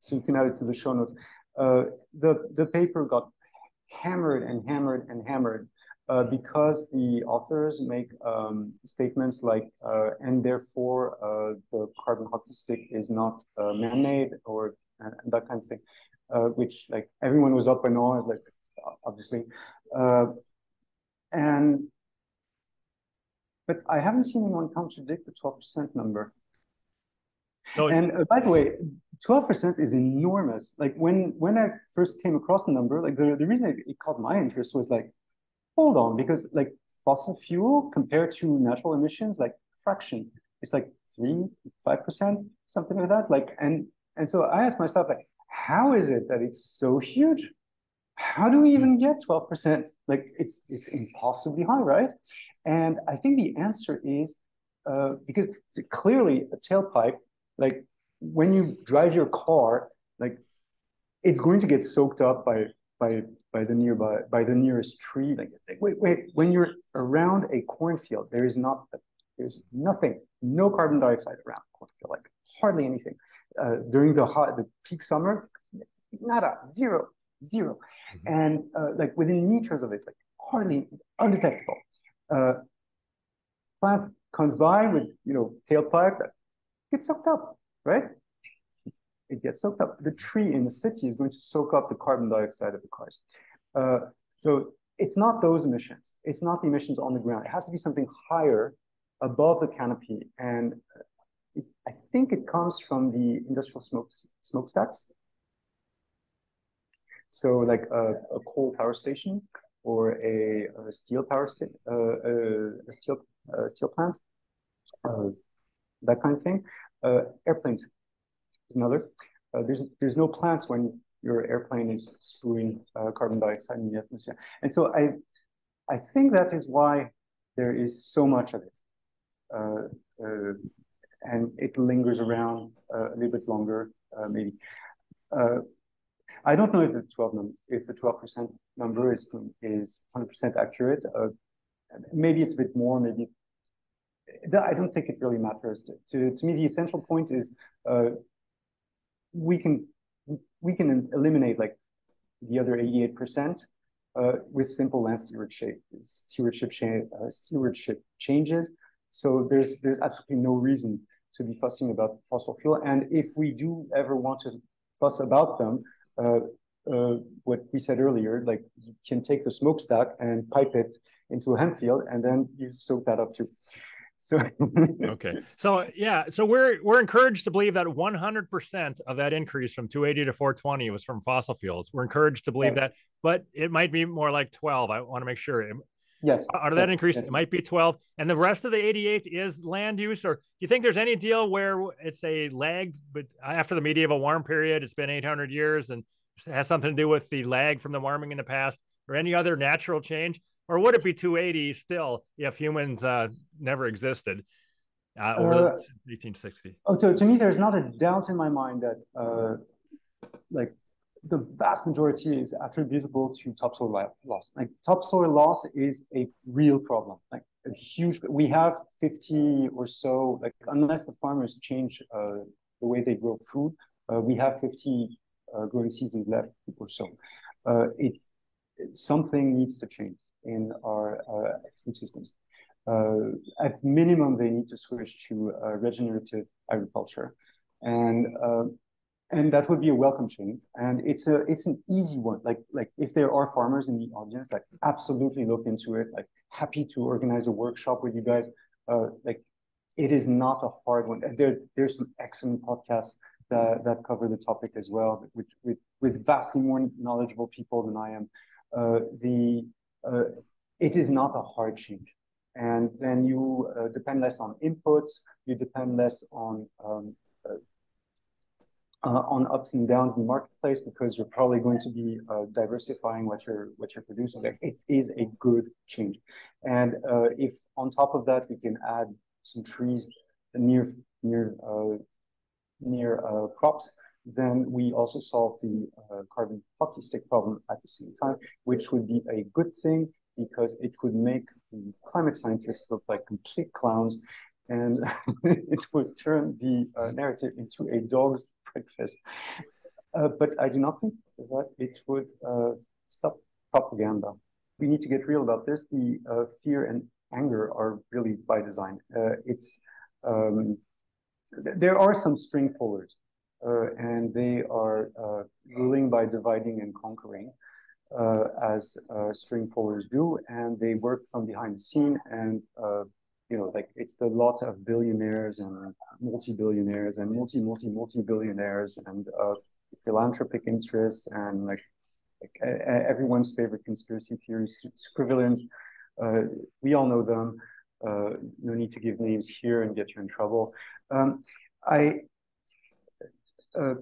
so you can add it to the show notes. Uh, the, the paper got hammered and hammered and hammered uh, because the authors make um, statements like, uh, and therefore uh, the carbon hockey stick is not uh, man-made or uh, that kind of thing, uh, which like everyone was up and on, like obviously. Uh, and But I haven't seen anyone contradict the twelve percent number. No, and uh, by the way, twelve percent is enormous. Like when, when I first came across the number, like the, the reason it, it caught my interest was like, hold on, because like fossil fuel compared to natural emissions, like fraction, it's like three, five percent, something like that. Like, and, and so I asked myself, like, how is it that it's so huge? How do we even get twelve percent? Like it's, it's impossibly high, right? And I think the answer is uh, because clearly a tailpipe, like when you drive your car, like it's going to get soaked up by by by the nearby by the nearest tree. Like, like wait, wait, when you're around a cornfield, there is not a, there's nothing, no carbon dioxide around cornfield, like hardly anything. Uh, during the hot the peak summer, nada, zero, zero, mm-hmm. and uh, like within meters of it, like hardly undetectable. Uh, plant comes by with, you know, tailpipe that gets soaked up, right? It gets soaked up. The tree in the city is going to soak up the carbon dioxide of the cars. Uh, so it's not those emissions. It's not the emissions on the ground. It has to be something higher above the canopy. And it, I think it comes from the industrial smoke, smokestacks. So like a, a coal power station, or a, a steel power st uh, uh, a steel uh, steel plant, uh, that kind of thing. Uh, airplanes is another. Uh, there's there's no plants when your airplane is spewing uh, carbon dioxide in the atmosphere, and so I I think that is why there is so much of it, uh, uh, and it lingers around uh, a little bit longer, uh, maybe. Uh, I don't know if the twelve num if the twelve percent number is is one hundred percent accurate. Uh, maybe it's a bit more. Maybe I don't think it really matters. To to, to me, the essential point is uh, we can we can eliminate like the other eighty-eight percent uh, with simple land stewardship stewardship uh, stewardship changes. So there's there's absolutely no reason to be fussing about fossil fuel. And if we do ever want to fuss about them. Uh, uh, what we said earlier, like you can take the smokestack and pipe it into a hemp field, and then you soak that up too. So okay, so yeah, so we're we're encouraged to believe that one hundred percent of that increase from two eighty to four twenty was from fossil fuels. We're encouraged to believe yeah. that, but it might be more like twelve. I want to make sure. It, yes, out of that yes, increase, yes. it might be twelve, and the rest of the eighty-eight is land use. Or do you think there's any deal where it's a lag, but after the medieval warm period, it's been eight hundred years, and it has something to do with the lag from the warming in the past or any other natural change? Or would it be two eighty still if humans uh, never existed uh, over uh, eighteen sixty? Oh, so to me, there's not a doubt in my mind that uh, like the vast majority is attributable to topsoil loss. Like topsoil loss is a real problem, like a huge, we have fifty or so, like unless the farmers change uh, the way they grow food, uh, we have fifty Uh, growing seasons left or so. Uh, it, something needs to change in our uh, food systems. uh, at minimum, they need to switch to uh, regenerative agriculture. And uh, and that would be a welcome change. And it's a it's an easy one. Like like if there are farmers in the audience, like absolutely look into it. Like happy to organize a workshop with you guys. Uh, like it is not a hard one. There there's some excellent podcasts that that cover the topic as well, with with with vastly more knowledgeable people than I am. Uh, the uh, it is not a hard change. And then you uh, depend less on inputs. You depend less on um, uh, uh, on ups and downs in the marketplace, because you're probably going to be uh, diversifying what you're what you're producing. Like, it is a good change. And uh, if on top of that we can add some trees near near uh, near uh, crops, then we also solve the uh, carbon hockey stick problem at the same time, which would be a good thing, because it would make the climate scientists look like complete clowns, and it would turn the uh, narrative into a dog's breakfast. Uh, but I do not think that it would uh, stop propaganda. We need to get real about this. The uh, fear and anger are really by design. Uh, it's um, th there are some string pullers, uh, and they are uh, ruling by dividing and conquering, Uh, as uh, string pullers do, and they work from behind the scene. And uh, you know, like it's the lot of billionaires and multi-billionaires and multi-multi-multi-billionaires and uh, philanthropic interests and like, like everyone's favorite conspiracy theories, supervillains. Uh, we all know them. Uh, no need to give names here and get you in trouble. Um, I. Uh,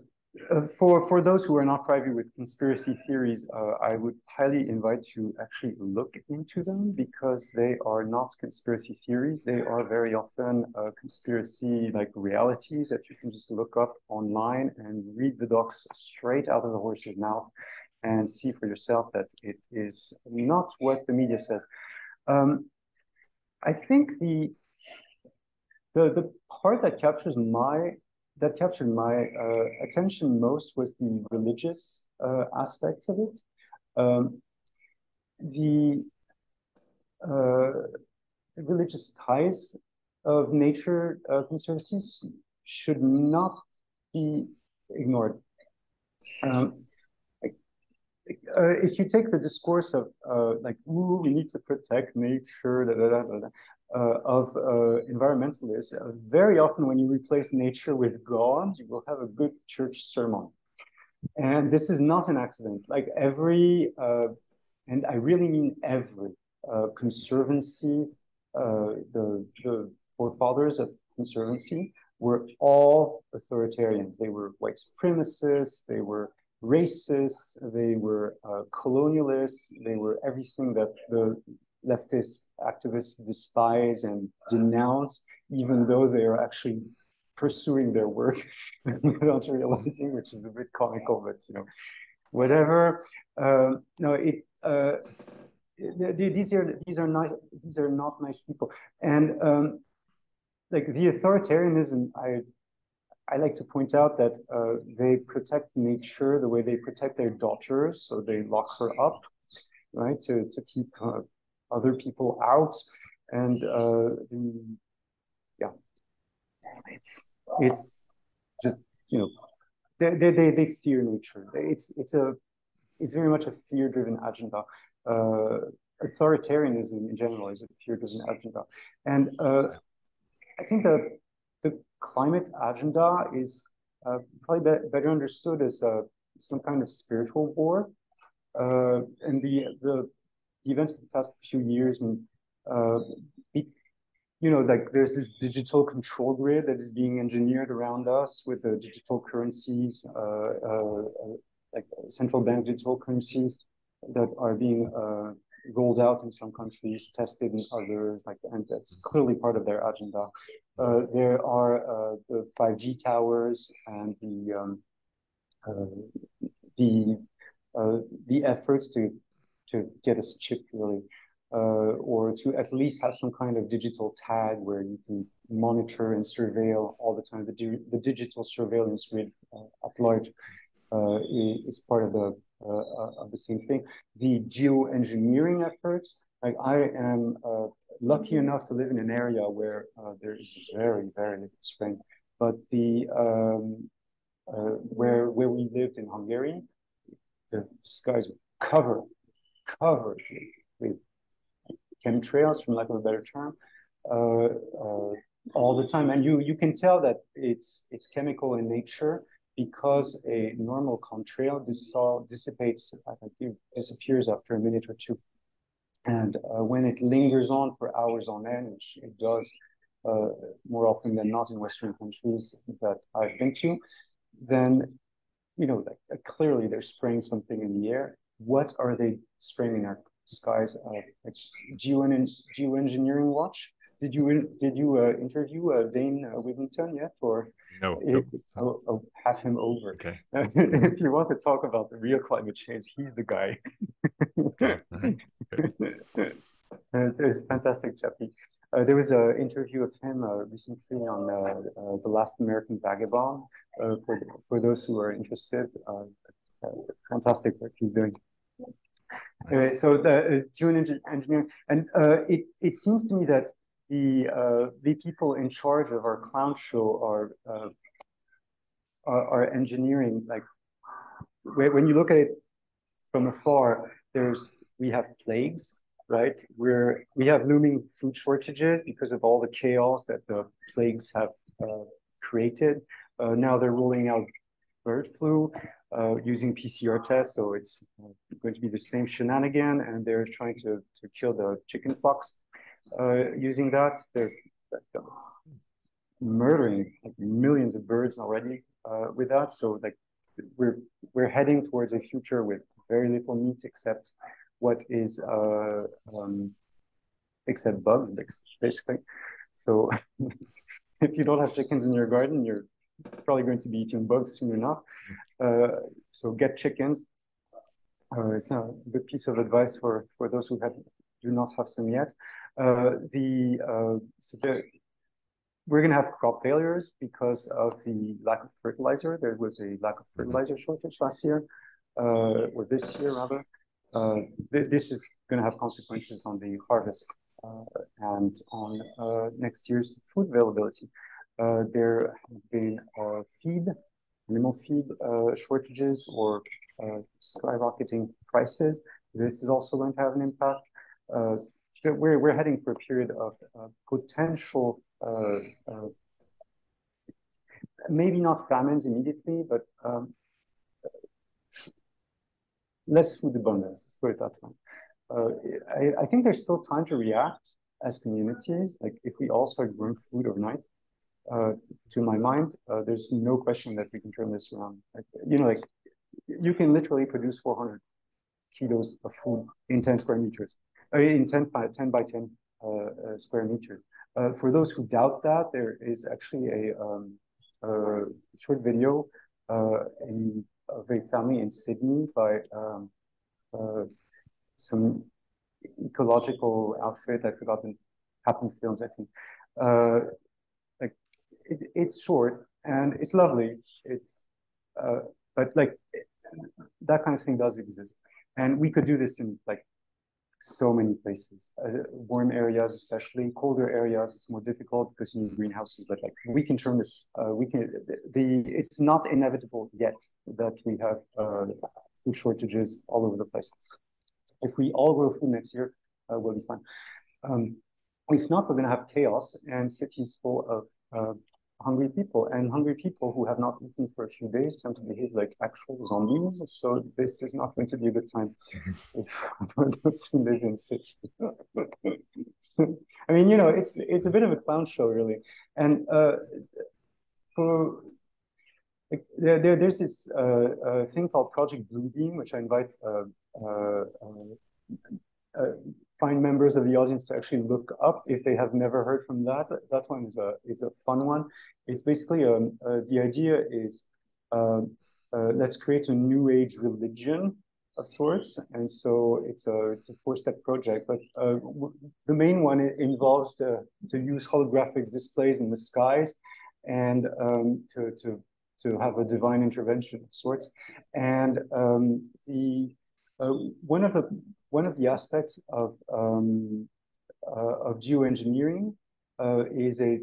Uh, for for those who are not privy with conspiracy theories, uh, I would highly invite you actually look into them, because they are not conspiracy theories. They are very often uh, conspiracy like realities that you can just look up online and read the docs straight out of the horse's mouth and see for yourself that it is not what the media says. Um, I think the the the part that captures my that captured my uh, attention most was the religious uh, aspects of it. Um, the, uh, the religious ties of nature uh, conservancies should not be ignored. Um, uh, if you take the discourse of uh, like, ooh, we need to protect nature, da, da, da, da, da, Uh, of uh, environmentalists, uh, very often when you replace nature with God, you will have a good church sermon. And this is not an accident. Like every, uh, and I really mean every, uh, conservancy, uh, the, the forefathers of conservancy were all authoritarians. They were white supremacists, they were racists, they were uh, colonialists, they were everything that the leftist activists despise and denounce, even though they are actually pursuing their work without realizing, which is a bit comical, but you know, whatever. Uh, no, it uh, these are these are not these are not nice people, and um, like the authoritarianism, I I like to point out that uh, they protect nature the way they protect their daughter, so they lock her up, right, to to keep Uh, other people out, and uh, the yeah, it's it's just, you know, they they they, they fear nature. It's it's a it's very much a fear-driven agenda. Uh, authoritarianism in general is a fear-driven agenda, and uh, I think the the climate agenda is uh, probably be better understood as uh, some kind of spiritual war, uh, and the the. The events of the past few years, and uh, it, you know, like there's this digital control grid that is being engineered around us with the digital currencies, uh, uh, like central bank digital currencies that are being uh, rolled out in some countries, tested in others, like, and that's clearly part of their agenda. Uh, there are uh, the five G towers and the um, uh, the uh, the efforts to. to get us chipped, really, uh, or to at least have some kind of digital tag where you can monitor and surveil all the time. The, di the digital surveillance grid uh, at large uh, is part of the uh, of the same thing. The geoengineering efforts. Like I am uh, lucky enough to live in an area where uh, there is very, very little spring. But the um, uh, where where we lived in Hungary, the skies were covered, covered with chemtrails, for lack of a better term, uh, uh, all the time. And you you can tell that it's it's chemical in nature, because a normal contrail dissol dissipates, I think it disappears after a minute or two. And uh, when it lingers on for hours on end, which it does uh, more often than not in Western countries that I've been to, then, you know, like, uh, clearly they're spraying something in the air. What are they spraying in our skies? Uh, like geoengineering watch? Did you did you uh, interview uh, Dane uh, Wigington yet, or no? It, nope. I'll, I'll have him over. Okay. If you want to talk about the real climate change, he's the guy. Okay. Okay. It was a fantastic chappie. Uh, there was an interview of him uh, recently on uh, uh, the Last American Vagabond. Uh, for for those who are interested, uh, uh, fantastic work he's doing. Anyway, so the uh, geoengineering, and uh, it it seems to me that the uh, the people in charge of our clown show are uh, are, are engineering. Like, when you look at it from afar, there's we have plagues, right? We're we have looming food shortages because of all the chaos that the plagues have uh, created. Uh, now they're rolling out bird flu uh, using P C R tests, so it's going to be the same shenanigan. And they're trying to to kill the chicken fox. Uh, using that, they're uh, murdering like, millions of birds already uh, with that. So, like, we're we're heading towards a future with very little meat except what is uh, um, except bugs, basically. So, if you don't have chickens in your garden, you're probably going to be eating bugs soon enough. Uh, so, get chickens. Uh, it's a good piece of advice for for those who have. Do not have some yet. Uh, the uh, so there, we're going to have crop failures because of the lack of fertilizer. There was a lack of fertilizer shortage last year, uh, or this year rather. Uh, th this is going to have consequences on the harvest uh, and on uh, next year's food availability. Uh, there have been uh, feed, animal feed uh, shortages or uh, skyrocketing prices. This is also going to have an impact. Uh, so we're we're heading for a period of uh, potential, uh, uh, maybe not famines immediately, but um, less food abundance. Let's put it that way. Uh, I, I think there's still time to react as communities. Like if we all start growing food overnight, uh, to my mind, uh, there's no question that we can turn this around. Like, you know, like you can literally produce four hundred kilos of food in ten square meters. In ten by ten uh, uh, square meters. Uh, for those who doubt that, there is actually a, um, a short video uh, in, of a family in Sydney by um, uh, some ecological outfit. I forgot the Happen Films, I think. Uh, like it, it's short and it's lovely. It's uh, but like it, that kind of thing does exist, and we could do this in like. So many places, uh, warm areas especially, colder areas. It's more difficult because you need greenhouses. But like we can turn this, uh, we can. The it's not inevitable yet that we have uh, food shortages all over the place. If we all grow food next year, uh, we'll be fine. Um, if not, we're going to have chaos and cities full of uh, hungry people, and hungry people who have not eaten for a few days tend to behave like actual zombies. So this is not going to be a good time if those who live in cities. I mean, you know, it's it's a bit of a clown show, really. And uh, for like, there, there, there's this uh, uh, thing called Project Bluebeam, which I invite uh, uh, uh, fine members of the audience to actually look up if they have never heard from that. That one is a is a fun one. It's basically um, uh, the idea is uh, uh, let's create a new age religion of sorts, and so it's a it's a four step project. But uh, w the main one involves to to use holographic displays in the skies, and um, to to to have a divine intervention of sorts, and um, the uh, one of the One of the aspects of um, uh, of geoengineering uh, is a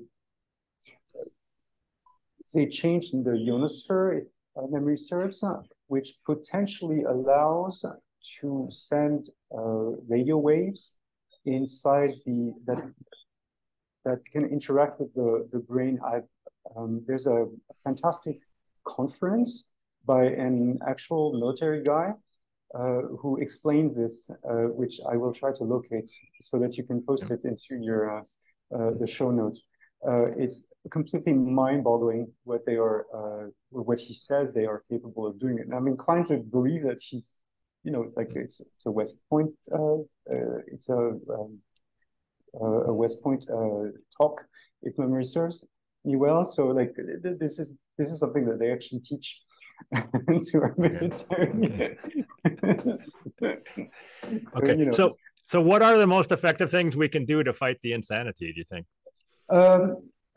it's a change in the ionosphere, if memory serves, which potentially allows to send uh, radio waves inside the that that can interact with the the brain. I um, there's a fantastic conference by an actual military guy uh, who explains this, uh, which I will try to locate so that you can post it into your uh, uh, the show notes. Uh, it's completely mind-boggling what they are, uh, what he says they are capable of doing. And I'm inclined to believe that he's, you know, like it's it's a West Point, uh, uh, it's a um, uh, a West Point uh, talk, if memory serves me well. So like th this is this is something that they actually teach to our military. Okay. so, okay. You know. So so what are the most effective things we can do to fight the insanity, do you think? Um,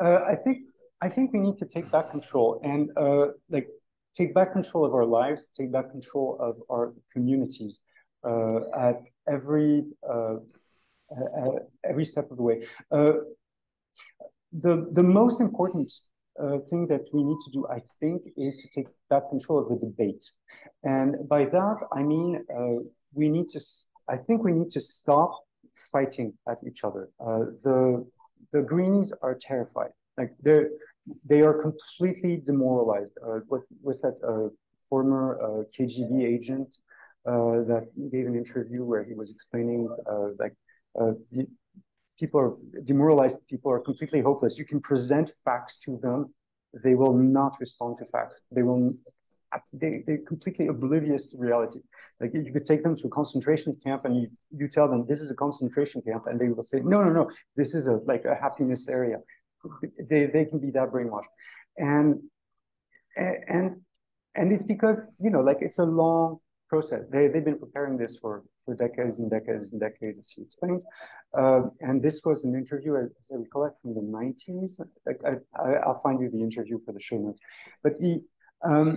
uh, I think I think we need to take back control and uh, like take back control of our lives, take back control of our communities uh, at every uh, at every step of the way. Uh, the the most important uh, thing that we need to do, I think, is to take back control of the debate, and by that I mean uh, we need to. I think we need to stop fighting at each other. Uh, the The Greenies are terrified. Like they, they are completely demoralized. Uh, what was that? A uh, former uh, K G B agent uh, that gave an interview where he was explaining uh, like uh, people are demoralized. People are completely hopeless. You can present facts to them, they will not respond to facts. They will. They they're completely oblivious to reality. Like you could take them to a concentration camp and you, you tell them this is a concentration camp, and they will say no no no this is a like a happiness area. They they can be that brainwashed, and and and it's because you know like it's a long process. They they've been preparing this for for decades and decades and decades, as he explained. Uh, and this was an interview, as I recall it, from the nineties. Like I, I I'll find you the interview for the show notes, but the um.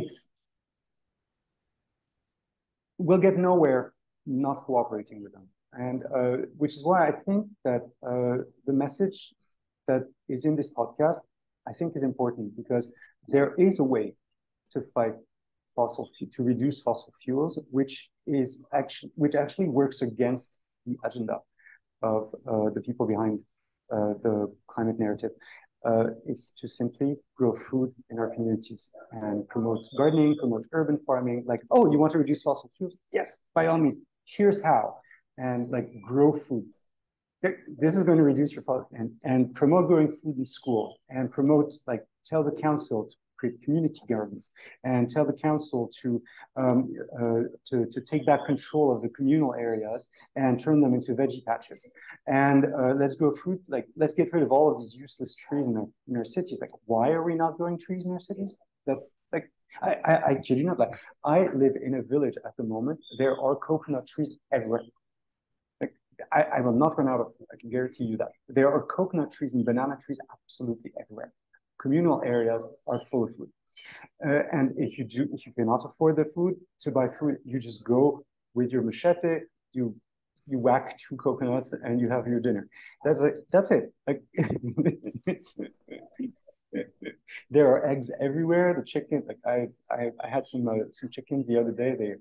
It's we'll get nowhere not cooperating with them, and uh, which is why I think that uh, the message that is in this podcast I think is important, because there is a way to fight fossil to reduce fossil fuels, which is actually which actually works against the agenda of uh, the people behind uh, the climate narrative. Uh, it's to simply grow food in our communities and promote gardening, promote urban farming. Like, oh, you want to reduce fossil fuels? Yes, by all means. Here's how. And like grow food. This is going to reduce your fossil and, and promote growing food in schools, and promote like tell the council to create community gardens, and tell the council to um, uh, to to take back control of the communal areas and turn them into veggie patches. And uh, let's grow fruit. Like let's get rid of all of these useless trees in our in our cities. Like why are we not growing trees in our cities? That like I I, I kid you not. Like I live in a village at the moment. There are coconut trees everywhere. Like I, I will not run out of food. I can guarantee you that. There are coconut trees and banana trees absolutely everywhere. Communal areas are full of food, uh, and if you do, if you cannot afford the food to buy food, you just go with your machete, you you whack two coconuts, and you have your dinner. That's like that's it. Like there are eggs everywhere. The chicken, like I I, I had some uh, some chickens the other day. They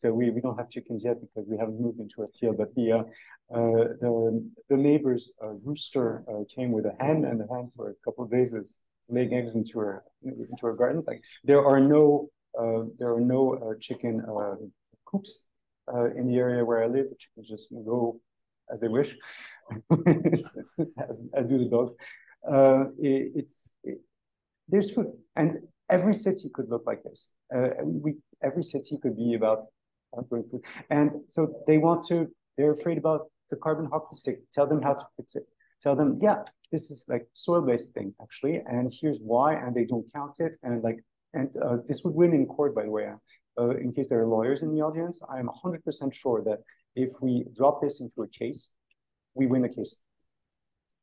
so we we don't have chickens yet because we haven't moved into a field. But the uh, uh, the the neighbor's uh, rooster uh, came with a hen, and the hen for a couple of days was laying eggs into our into our gardens. Like there are no uh, there are no uh, chicken uh, coops uh, in the area where I live. The chickens just go as they wish, as, as do the dogs. Uh, it, it's it, there's food, and every city could look like this. Uh, we every city could be about growing food, and so they want to. They're afraid about the carbon hockey stick. Tell them how to fix it. Tell them, yeah. This is like soil-based thing actually, and here's why, and they don't count it, and like, and uh, this would win in court, by the way. Uh, in case there are lawyers in the audience, I am one hundred percent sure that if we drop this into a case, we win the case,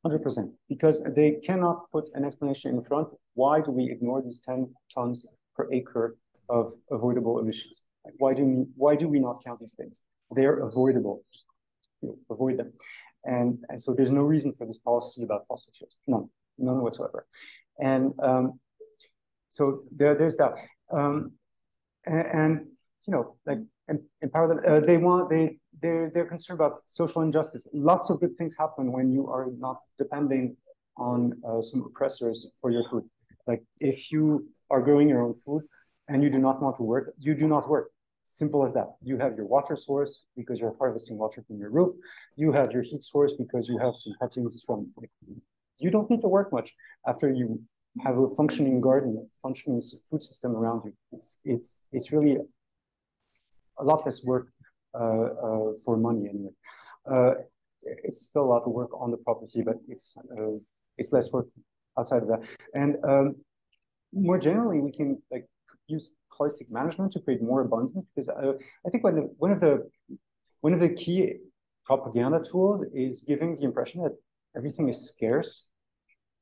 one hundred percent, because they cannot put an explanation in front. Why do we ignore these ten tons per acre of avoidable emissions? Like, why do we why do we not count these things? They're avoidable. Just, you know, avoid them. And, and so there's no reason for this policy about fossil fuels. None, none whatsoever. And um, so there, there's that. Um, and, and, you know, like, and, and parallel, uh, they want, they, they're, they're concerned about social injustice. Lots of good things happen when you are not depending on uh, some oppressors for your food. Like if you are growing your own food and you do not want to work, you do not work. Simple as that. You have your water source because you're harvesting water from your roof. You have your heat source because you have some cuttings from. Like, you don't need to work much after you have a functioning garden, functioning food system around you. It's it's it's really a lot less work uh, uh, for money anyway. Uh, it's still a lot of work on the property, but it's uh, it's less work outside of that. And um, more generally, we can like use holistic management to create more abundance, because uh, I think one of, one of the one of the key propaganda tools is giving the impression that everything is scarce,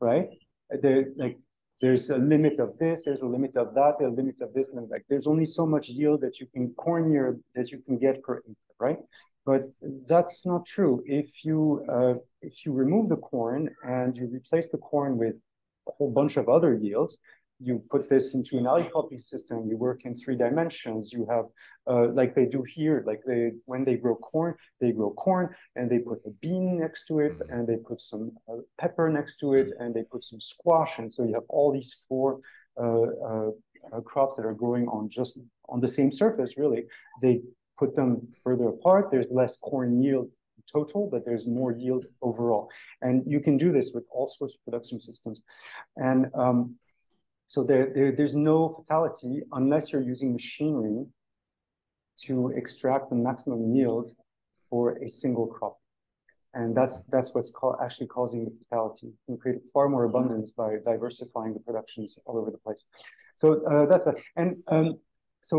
right? There, like there's a limit of this, there's a limit of that, there's a limit of this, and like there's only so much yield that you can corner that you can get per acre, right? But that's not true. If you uh, if you remove the corn and you replace the corn with a whole bunch of other yields, you put this into an allycopy system, you work in three dimensions, you have, uh, like they do here, like they, when they grow corn, they grow corn, and they put a bean next to it, and they put some uh, pepper next to it, and they put some squash, and so you have all these four uh, uh, crops that are growing on just, on the same surface, really. They put them further apart, there's less corn yield total, but there's more yield overall. And you can do this with all sorts of production systems. And, um, So there, there, there's no fatality unless you're using machinery to extract the maximum yield for a single crop. And that's that's what's called actually causing the fatality. You can create far more abundance by diversifying the productions all over the place. So uh, that's that. And um, so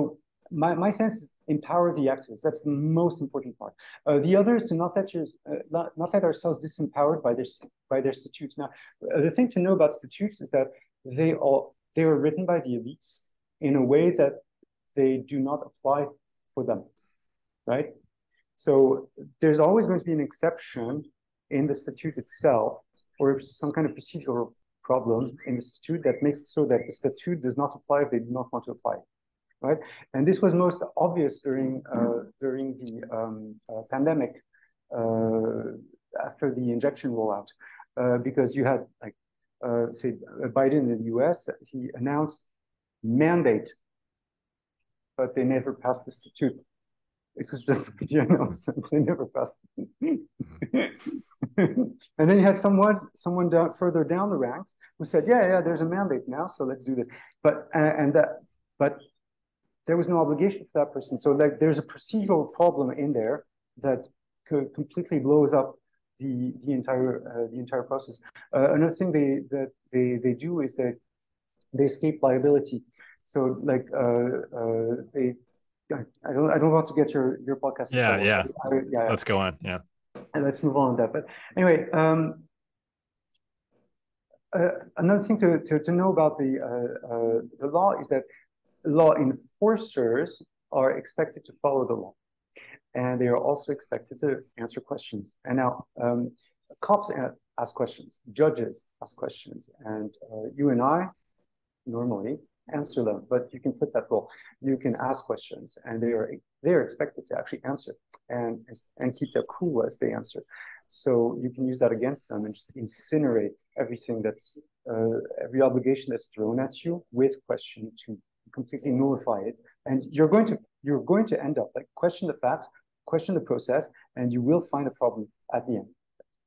my, my sense is empower the activists. That's the most important part. Uh, the other is to not let, your, uh, not, not let ourselves disempowered by their, by their statutes. Now, uh, the thing to know about statutes is that they all They are written by the elites in a way that they do not apply for them, right? So there's always going to be an exception in the statute itself, or some kind of procedural problem in the statute that makes it so that the statute does not apply if they do not want to apply it, right? And this was most obvious during uh, during the um, uh, pandemic, uh, after the injection rollout, uh, because you had like. Uh, say Biden in the U S, he announced mandate, but they never passed the statute. It was just a media announcement. They never passed it. And then you had someone, someone down further down the ranks who said, "Yeah, yeah, there's a mandate now, so let's do this." But uh, and that, but there was no obligation for that person. So like, there's a procedural problem in there that could completely blows up The, the entire uh, the entire process. Uh, another thing they that they they do is that they escape liability. So like uh, uh, they, I don't I don't want to get your your podcast. Yeah, yeah. I, yeah. Let's go on. Yeah. And let's move on with that. But anyway, um, uh, another thing to, to to know about the uh, uh, the law is that law enforcers are expected to follow the law. And they are also expected to answer questions. And now, um, cops ask questions, judges ask questions, and uh, you and I normally answer them. But you can fit that role. You can ask questions, and they are they are expected to actually answer and and keep their cool as they answer. So you can use that against them and just incinerate everything that's uh, every obligation that's thrown at you with question to completely nullify it. And you're going to you're going to end up like question the facts. Question the process, and you will find a problem at the end,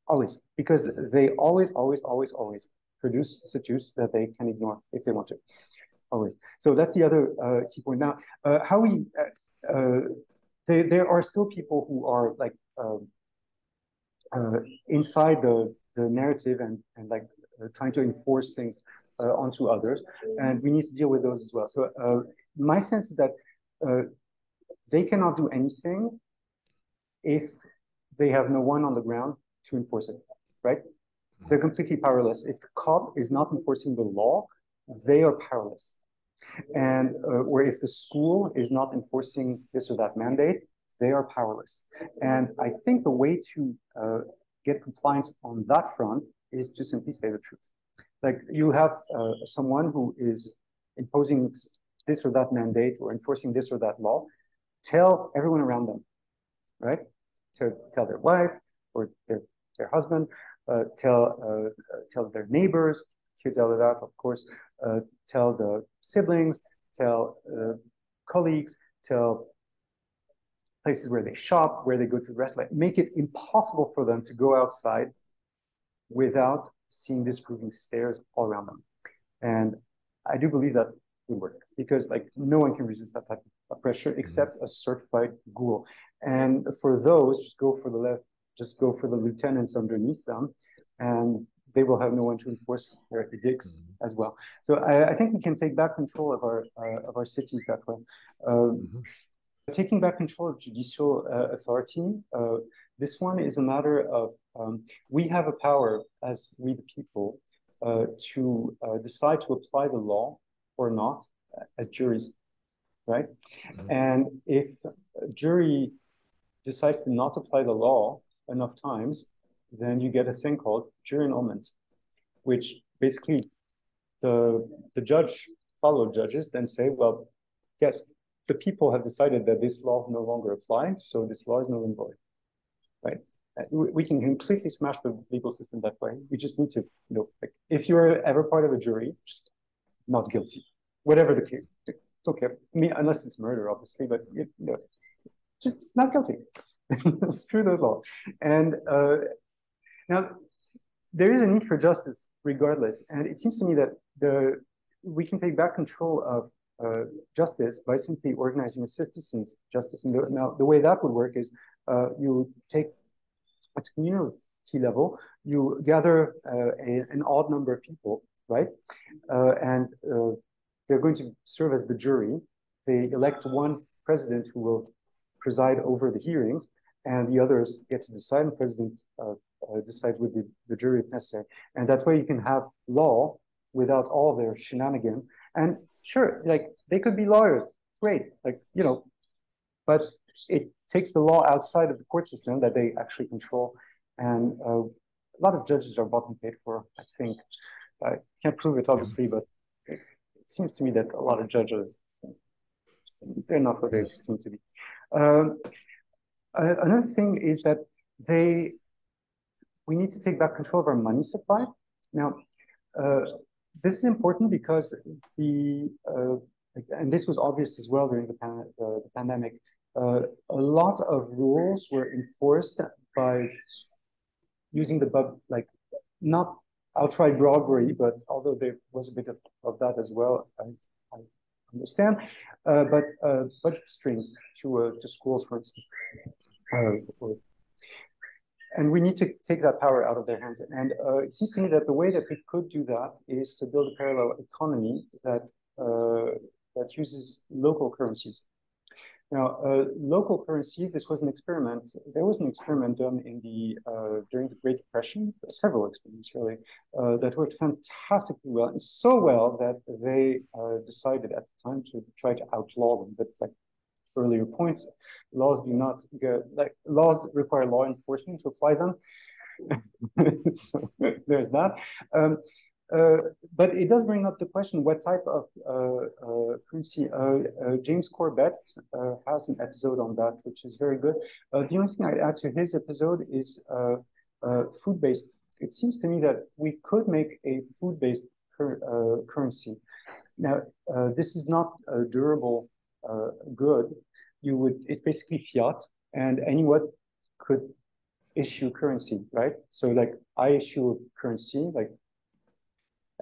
always, because they always, always, always, always produce statutes that they can ignore if they want to, always. So that's the other uh, key point. Now, uh, how we, uh, uh, they, there are still people who are like um, uh, inside the the narrative and and like uh, trying to enforce things uh, onto others, and we need to deal with those as well. So uh, my sense is that uh, they cannot do anything if they have no one on the ground to enforce it, right? They're completely powerless. If the cop is not enforcing the law, they are powerless. And, uh, or if the school is not enforcing this or that mandate, they are powerless. And I think the way to uh, get compliance on that front is to simply say the truth. Like you have uh, someone who is imposing this or that mandate or enforcing this or that law, tell everyone around them, right? To tell their wife or their, their husband, uh, tell, uh, tell their neighbors, kids out of that, of course, uh, tell the siblings, tell uh, colleagues, tell places where they shop, where they go to the restaurant, make it impossible for them to go outside without seeing disapproving stares all around them. And I do believe that would work because like no one can resist that type of pressure except a certified ghoul. And for those, just go for the left, just go for the lieutenants underneath them, and they will have no one to enforce their edicts mm-hmm. as well. So I, I think we can take back control of our uh, of our cities that way. Um, mm-hmm. Taking back control of judicial uh, authority. Uh, this one is a matter of um, we have a power as we the people uh, to uh, decide to apply the law or not uh, as juries, right? Mm-hmm. And if a jury decides to not apply the law enough times, then you get a thing called jury annulment, which basically the, the judge, fellow judges then say, well, yes, the people have decided that this law no longer applies, so this law is null and void, right? We can completely smash the legal system that way. We just need to, you know, like if you're ever part of a jury, just not guilty, whatever the case. It's okay. I mean, unless it's murder, obviously, but you know, just not guilty. Screw those laws. And, uh, now, there is a need for justice regardless, and it seems to me that the we can take back control of uh, justice by simply organizing a citizens' justice. And the, now, the way that would work is uh, you take at community level, you gather uh, a, an odd number of people, right? Uh, and uh, they're going to serve as the jury. They elect one president who will preside over the hearings, and the others get to decide, and the president uh, uh, decides with the, the jury if necessary. And that way you can have law without all their shenanigans. And sure, like they could be lawyers, great, like, you know, but it takes the law outside of the court system that they actually control. And uh, a lot of judges are bought and paid for, I think. I can't prove it, obviously, but it seems to me that a lot of judges, they're not what they seem to be. Um, Uh, another thing is that they, we need to take back control of our money supply. Now, uh, this is important because the, uh, and this was obvious as well during the, pan uh, the pandemic, uh, a lot of rules were enforced by using the, bub like, not outright bribery, but although there was a bit of, of that as well, I, I understand, uh, but uh, budget strings to, uh, to schools, for instance. Uh, and we need to take that power out of their hands. And uh, it seems to me that the way that we could do that is to build a parallel economy that uh, that uses local currencies. Now, uh, local currencies. This was an experiment. There was an experiment done in the uh, during the Great Depression. Several experiments really uh, that worked fantastically well, and so well that they uh, decided at the time to try to outlaw them. But like. Earlier points, laws do not go, like laws require law enforcement to apply them. So there's that. Um, uh, but it does bring up the question, what type of uh, uh, currency? Uh, uh, James Corbett uh, has an episode on that, which is very good. Uh, the only thing I'd add to his episode is uh, uh, food-based. It seems to me that we could make a food-based cur uh, currency. Now, uh, this is not a durable Uh, good, you would, it's basically fiat, and anyone could issue currency, right? So like I issue currency, like,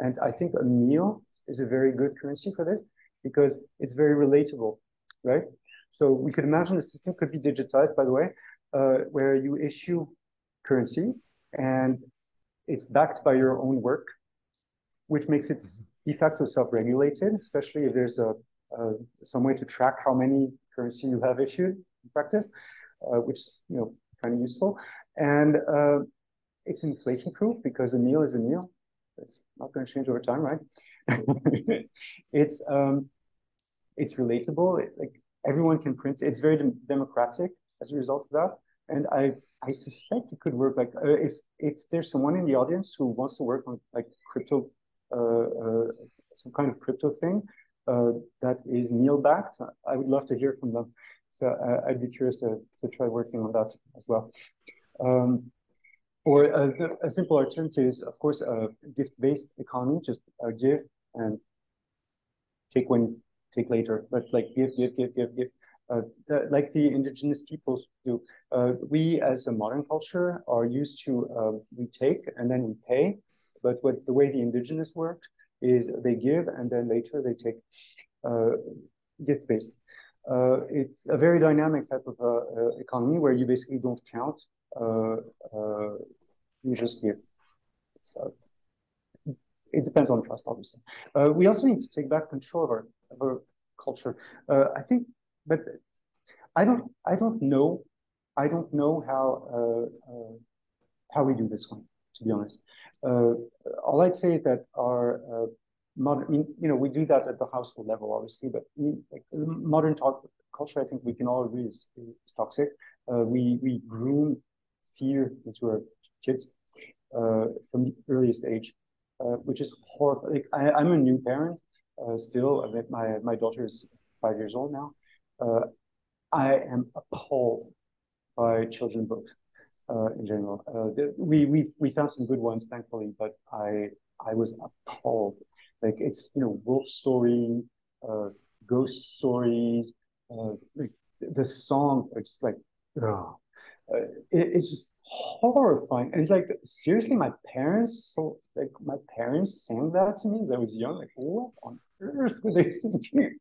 and I think a meal is a very good currency for this because it's very relatable, right? So we could imagine the system could be digitized, by the way, uh, where you issue currency and it's backed by your own work, which makes it de facto self-regulated, especially if there's a Uh, some way to track how many currency you have issued in practice, uh, which is, you know, kind of useful. And uh, it's inflation proof because a meal is a meal. It's not going to change over time, right? It's um, it's relatable. It, like everyone can print. It's very dem democratic as a result of that. And I, I suspect it could work. Like uh, if if there's someone in the audience who wants to work on like crypto, uh, uh, some kind of crypto thing uh, that is N E O backed, I would love to hear from them. So uh, I'd be curious to to try working on that as well. Um, or uh, the, a simple alternative is, of course, a gift-based economy. Just uh, give and take when take later. But like give, give, give, give, give. Uh, the, like the indigenous peoples do. Uh, we, as a modern culture, are used to uh, we take and then we pay. But what the way the indigenous worked is they give and then later they take, uh, gift-based. Uh, it's a very dynamic type of uh, economy where you basically don't count. Uh, uh, you just give. It's, uh, it depends on trust, obviously. Uh, we also need to take back control of our, of our culture. Uh, I think. But I don't, I don't know, I don't know how uh, uh, how we do this one. To be honest, uh, all I'd say is that our uh, modern, you know, we do that at the household level, obviously. But we, like, modern talk, culture, I think we can all agree is, is toxic. Uh, we we groom fear into our kids uh, from the earliest age, uh, which is horrible. Like, I, I'm a new parent uh, still. I mean, my my daughter is five years old now. Uh, I am appalled by children's books uh, in general. Uh, we we we found some good ones, thankfully, but I I was appalled. Like, it's, you know, wolf story, uh, ghost stories. Uh, like, the song are just like, oh, uh, it, it's just horrifying. And it's like, seriously, my parents so like my parents sang that to me as I was young. Like, what on earth were they thinking?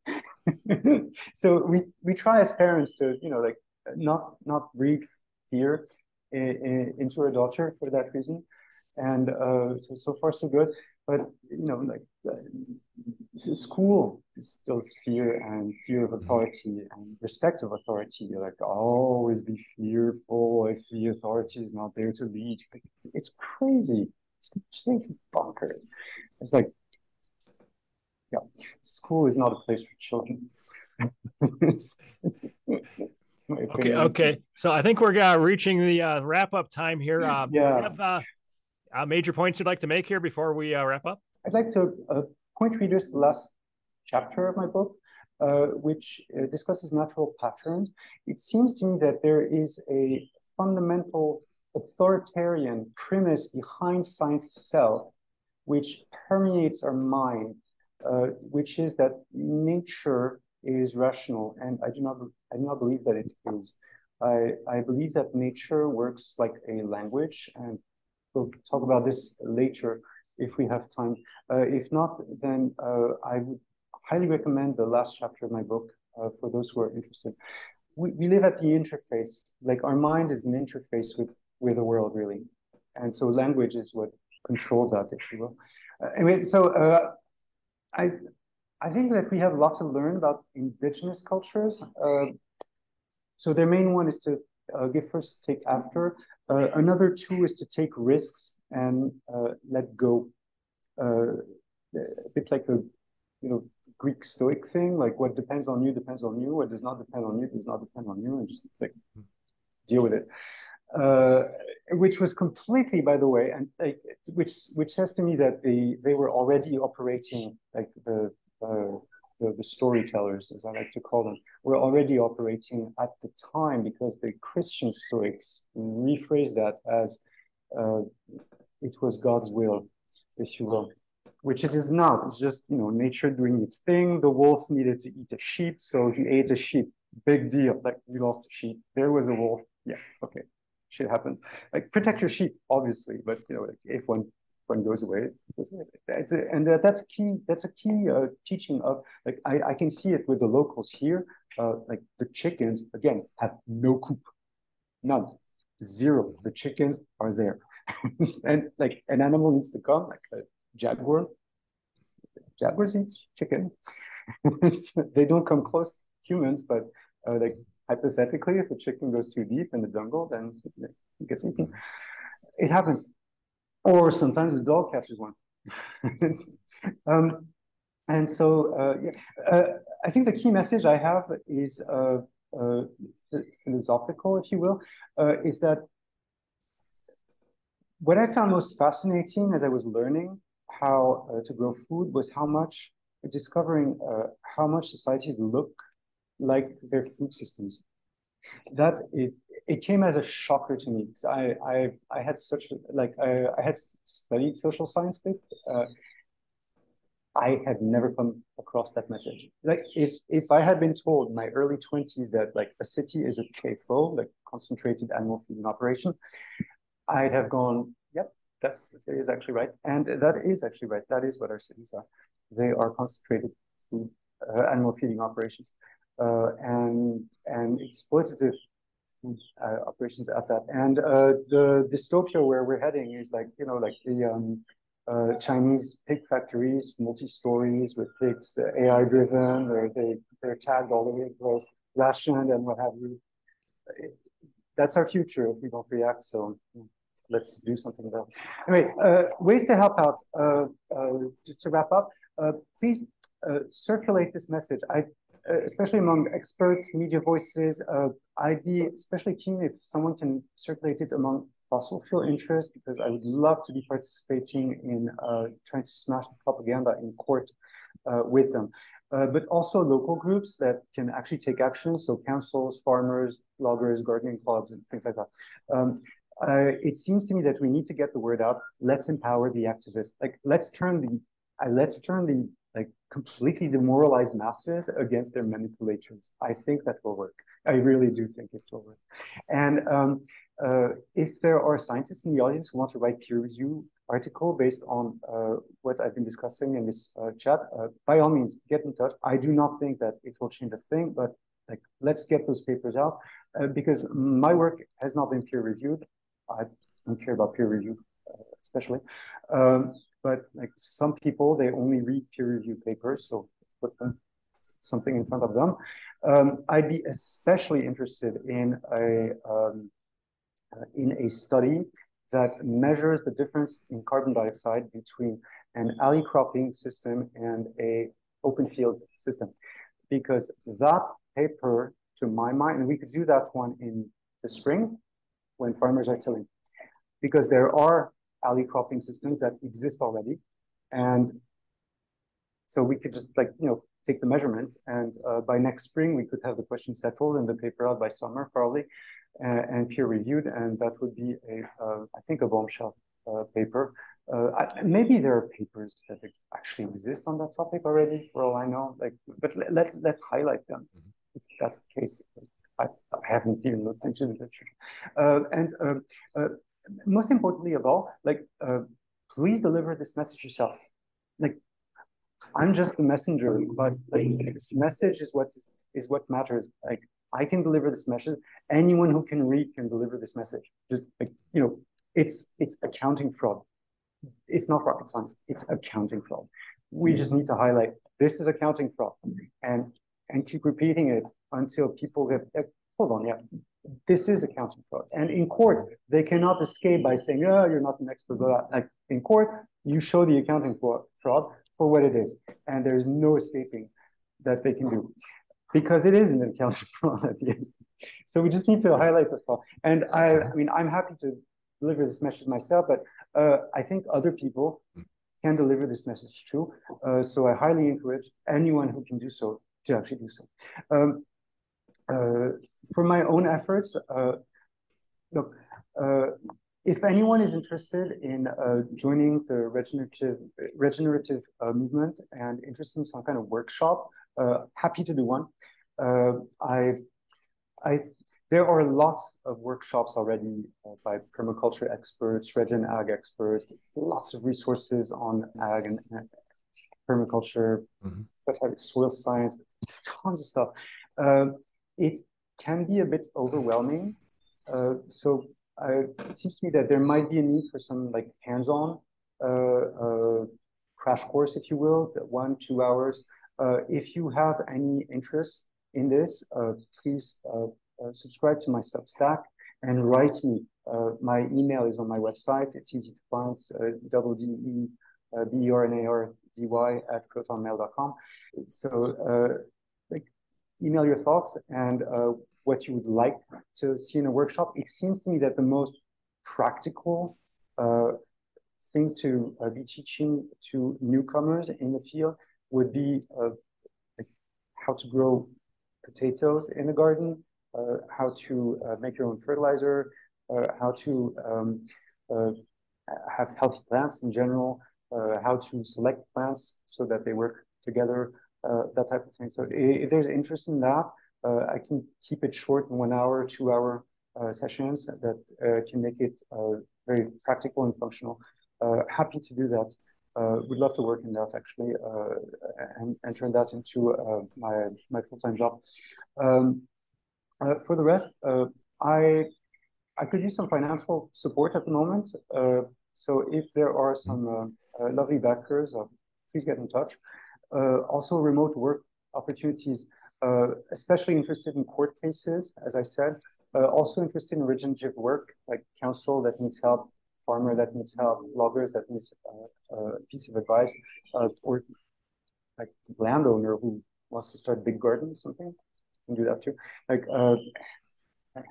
So we we try as parents to, you know, like not not breathe fear in, in, into our daughter for that reason, and uh, so so far so good. But, you know, like uh, school instills fear and fear of authority and respect of authority. You're like, always be fearful if the authority is not there to lead. It's crazy. It's completely bonkers. It's like. Yeah, school is not a place for children. it's, it's, okay, okay. So I think we're uh, reaching the uh, wrap-up time here. Uh, yeah. Do you have uh, uh, major points you'd like to make here before we uh, wrap up? I'd like to uh, point readers to the last chapter of my book, uh, which uh, discusses natural patterns. It seems to me that there is a fundamental authoritarian premise behind science itself, which permeates our mind. Uh, which is that nature is rational, and I do not, I do not believe that it is. I, I believe that nature works like a language, and we'll talk about this later if we have time. Uh, if not, then uh, I would highly recommend the last chapter of my book uh, for those who are interested. We, we live at the interface, like our mind is an interface with, with the world, really. And so language is what controls that, if you will. Uh, anyway, so... Uh, I, I think that we have a lot to learn about indigenous cultures. Uh, so their main one is to uh, give first, take after. Uh, another two is to take risks and uh, let go. Uh, a bit like the, you know, Greek Stoic thing, like what depends on you depends on you, what does not depend on you does not depend on you, and just like deal with it. Uh, which was completely, by the way, and uh, which which says to me that the they were already operating, like the, uh, the the storytellers, as I like to call them, were already operating at the time, because the Christian Stoics rephrase that as uh, it was God's will, if you will, which it is not. It's just, you know, nature doing its thing. The wolf needed to eat a sheep, so he ate a sheep. Big deal. Like, we lost a sheep. There was a wolf. Yeah. Okay. Shit happens. Like, protect your sheep, obviously, but, you know, like, if one one goes away, it goes away. That's a, and that, that's a key. That's a key uh, teaching of, like, I, I can see it with the locals here. Uh, like the chickens again have no coop, none, zero. The chickens are there, and like an animal needs to come, like a jaguar. Jaguars eat chicken. They don't come close to humans, but uh, like. Hypothetically, if a chicken goes too deep in the jungle, then it gets eaten. It happens. Or sometimes a dog catches one. um, and so, uh, yeah. uh, I think the key message I have is uh, uh, philosophical, if you will, uh, is that what I found most fascinating as I was learning how uh, to grow food was how much discovering uh, how much societies look like their food systems. That it it came as a shocker to me, because I I I had such like I, I had studied social science, but uh, I had never come across that message. Like if if I had been told in my early twenties that like a city is a C A F O, like concentrated animal feeding operation, I'd have gone, yep, that is actually right, and that is actually right. That is what our cities are. They are concentrated food, uh, animal feeding operations. Uh, and and exploitative uh, operations at that. And uh, the dystopia where we're heading is like, you know, like the um, uh, Chinese pig factories, multi-stories with pigs, uh, A I-driven, or they, they're tagged all over the place, rationed and what have you. It, that's our future if we don't react, so let's do something about it. Anyway, uh, ways to help out, uh, uh, just to wrap up, uh, please uh, circulate this message. I, especially among experts, media voices. Uh, I'd be especially keen if someone can circulate it among fossil fuel interests, because I would love to be participating in uh, trying to smash the propaganda in court uh, with them. Uh, but also local groups that can actually take action, so councils, farmers, bloggers, gardening clubs, and things like that. Um, uh, it seems to me that we need to get the word out. Let's empower the activists. Like let's turn the uh, let's turn the like completely demoralized masses against their manipulators. I think that will work. I really do think it will work. And um, uh, if there are scientists in the audience who want to write peer review article based on uh, what I've been discussing in this uh, chat, uh, by all means, get in touch. I do not think that it will change a thing, but like, let's get those papers out uh, because my work has not been peer reviewed. I don't care about peer review, uh, especially. Um, But like some people, they only read peer review papers, so let's put them, something in front of them. Um, I'd be especially interested in a um, in a study that measures the difference in carbon dioxide between an alley cropping system and a open field system, because that paper, to my mind, and we could do that one in the spring when farmers are tilling, because there are alley cropping systems that exist already, and so we could just like you know take the measurement, and uh, by next spring we could have the question settled and the paper out by summer probably, uh, and peer reviewed, and that would be a uh, I think a bombshell uh, paper. Uh, I, maybe there are papers that ex actually exist on that topic already, for all I know. Like, but let, let's let's highlight them mm-hmm. if that's the case. I, I haven't even looked into the literature, uh, and. Um, uh, Most importantly of all, like, uh, please deliver this message yourself. Like, I'm just the messenger, but like, this message is what is, is what matters. Like, I can deliver this message. Anyone who can read can deliver this message. Just like, you know, it's it's accounting fraud. It's not rocket science. It's accounting fraud. We just need to highlight this is accounting fraud, and and keep repeating it until people get like, hold on, yeah. This is accounting fraud, and in court they cannot escape by saying, "Oh, you're not an expert." But like in court, you show the accounting fraud for what it is, and there is no escaping that they can do, because it is an accounting fraud at the end. So we just need to highlight the fraud. And I, I mean, I'm happy to deliver this message myself, but uh, I think other people can deliver this message too. Uh, so I highly encourage anyone who can do so to actually do so. Um, Uh, for my own efforts, uh, look, uh, if anyone is interested in uh, joining the regenerative, regenerative uh, movement and interested in some kind of workshop, uh, happy to do one. Uh, I, I, there are lots of workshops already uh, by permaculture experts, reg and ag experts, lots of resources on ag and, and permaculture, mm-hmm. what have you, soil science, tons of stuff. Uh, It can be a bit overwhelming, uh, so I, it seems to me that there might be a need for some like hands-on uh, uh, crash course, if you will, one, two hours. Uh, if you have any interest in this, uh, please uh, uh, subscribe to my Substack and write me. Uh, my email is on my website. It's easy to find. It's uh, double D E B E R N A R D Y at protonmail dot com. So. Uh, email your thoughts and uh, what you would like to see in a workshop. It seems to me that the most practical uh, thing to uh, be teaching to newcomers in the field would be uh, like how to grow potatoes in the garden, uh, how to uh, make your own fertilizer, uh, how to um, uh, have healthy plants in general, uh, how to select plants so that they work together, uh, that type of thing. So if there's interest in that, uh, I can keep it short in one hour, two hour uh, sessions that uh, can make it uh, very practical and functional. Uh, happy to do that. Uh, would love to work in that actually, uh, and, and turn that into uh, my my full-time job. Um, uh, for the rest, uh, I I could use some financial support at the moment. Uh, so if there are some uh, uh, lovely backers, uh, please get in touch. Uh, also, remote work opportunities. Uh, especially interested in court cases, as I said. Uh, also interested in regenerative work, like counsel that needs help, farmer that needs help, loggers that needs a uh, uh, piece of advice, uh, or like landowner who wants to start a big garden or something, can do that too. Like uh,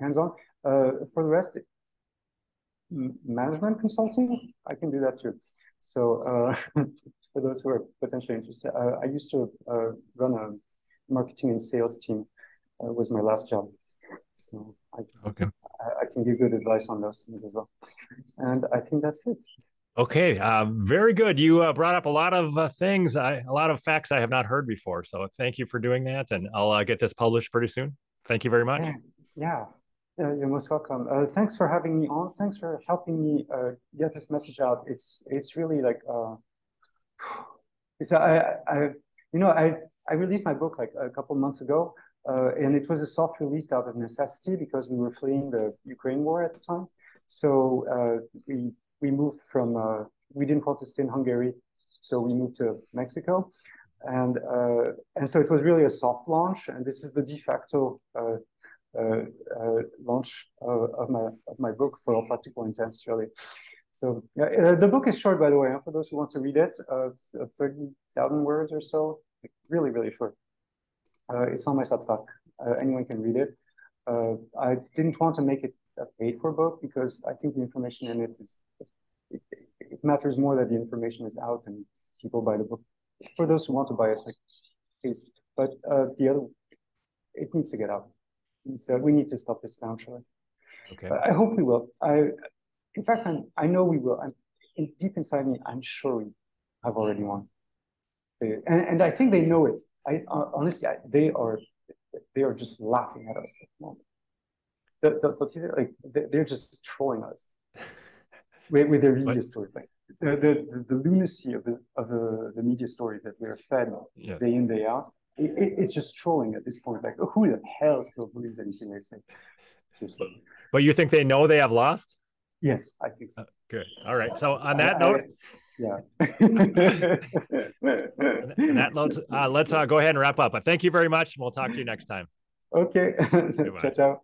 hands-on. Uh, for the rest, management consulting, I can do that too. So uh, for those who are potentially interested, uh, I used to uh, run a marketing and sales team. Uh, was my last job. So I, okay. I, I can give good advice on those things as well. And I think that's it. Okay, uh, very good. You uh, brought up a lot of uh, things, I, a lot of facts I have not heard before. So thank you for doing that. And I'll uh, get this published pretty soon. Thank you very much. Yeah, yeah. Uh, you're most welcome. Uh, thanks for having me on. Thanks for helping me uh, get this message out. It's it's really like, uh, it's, I, I, you know, I, I released my book like a couple months ago. Uh, and it was a soft release out of necessity because we were fleeing the Ukraine war at the time. So uh, we we moved from, uh, we didn't protest in Hungary, so we moved to Mexico. And, uh, and so it was really a soft launch. And this is the de facto uh, uh, uh, launch of, of, my, of my book for all practical intents, really. So yeah, uh, the book is short, by the way, for those who want to read it, uh, thirty thousand words or so, like, really, really short. Uh, it's on my Substack. Uh, anyone can read it. Uh, I didn't want to make it a paid-for book because I think the information in it is, it, it matters more that the information is out and people buy the book. For those who want to buy it, like, please. But uh, the other, it needs to get out. So we need to stop this down, shall I? Okay. Uh, I hope we will. I, in fact, I'm, I know we will. I'm, in, deep inside me, I'm sure we have already won. And, and I think they know it. I, honestly, I, they are they are just laughing at us at the moment. The, the, like, they, they're just trolling us with, with their media story thing. The, the, the lunacy of the of the, the media stories that we're fed yes. day in, day out. It, it, it's just trolling at this point. Like, who the hell still believes anything they say? Seriously. But you think they know they have lost? Yes, I think so. Uh, good. All right. So on that I, note. I, Yeah. And that loads, uh, let's uh, go ahead and wrap up. But thank you very much. And we'll talk to you next time. Okay. Ciao, ciao.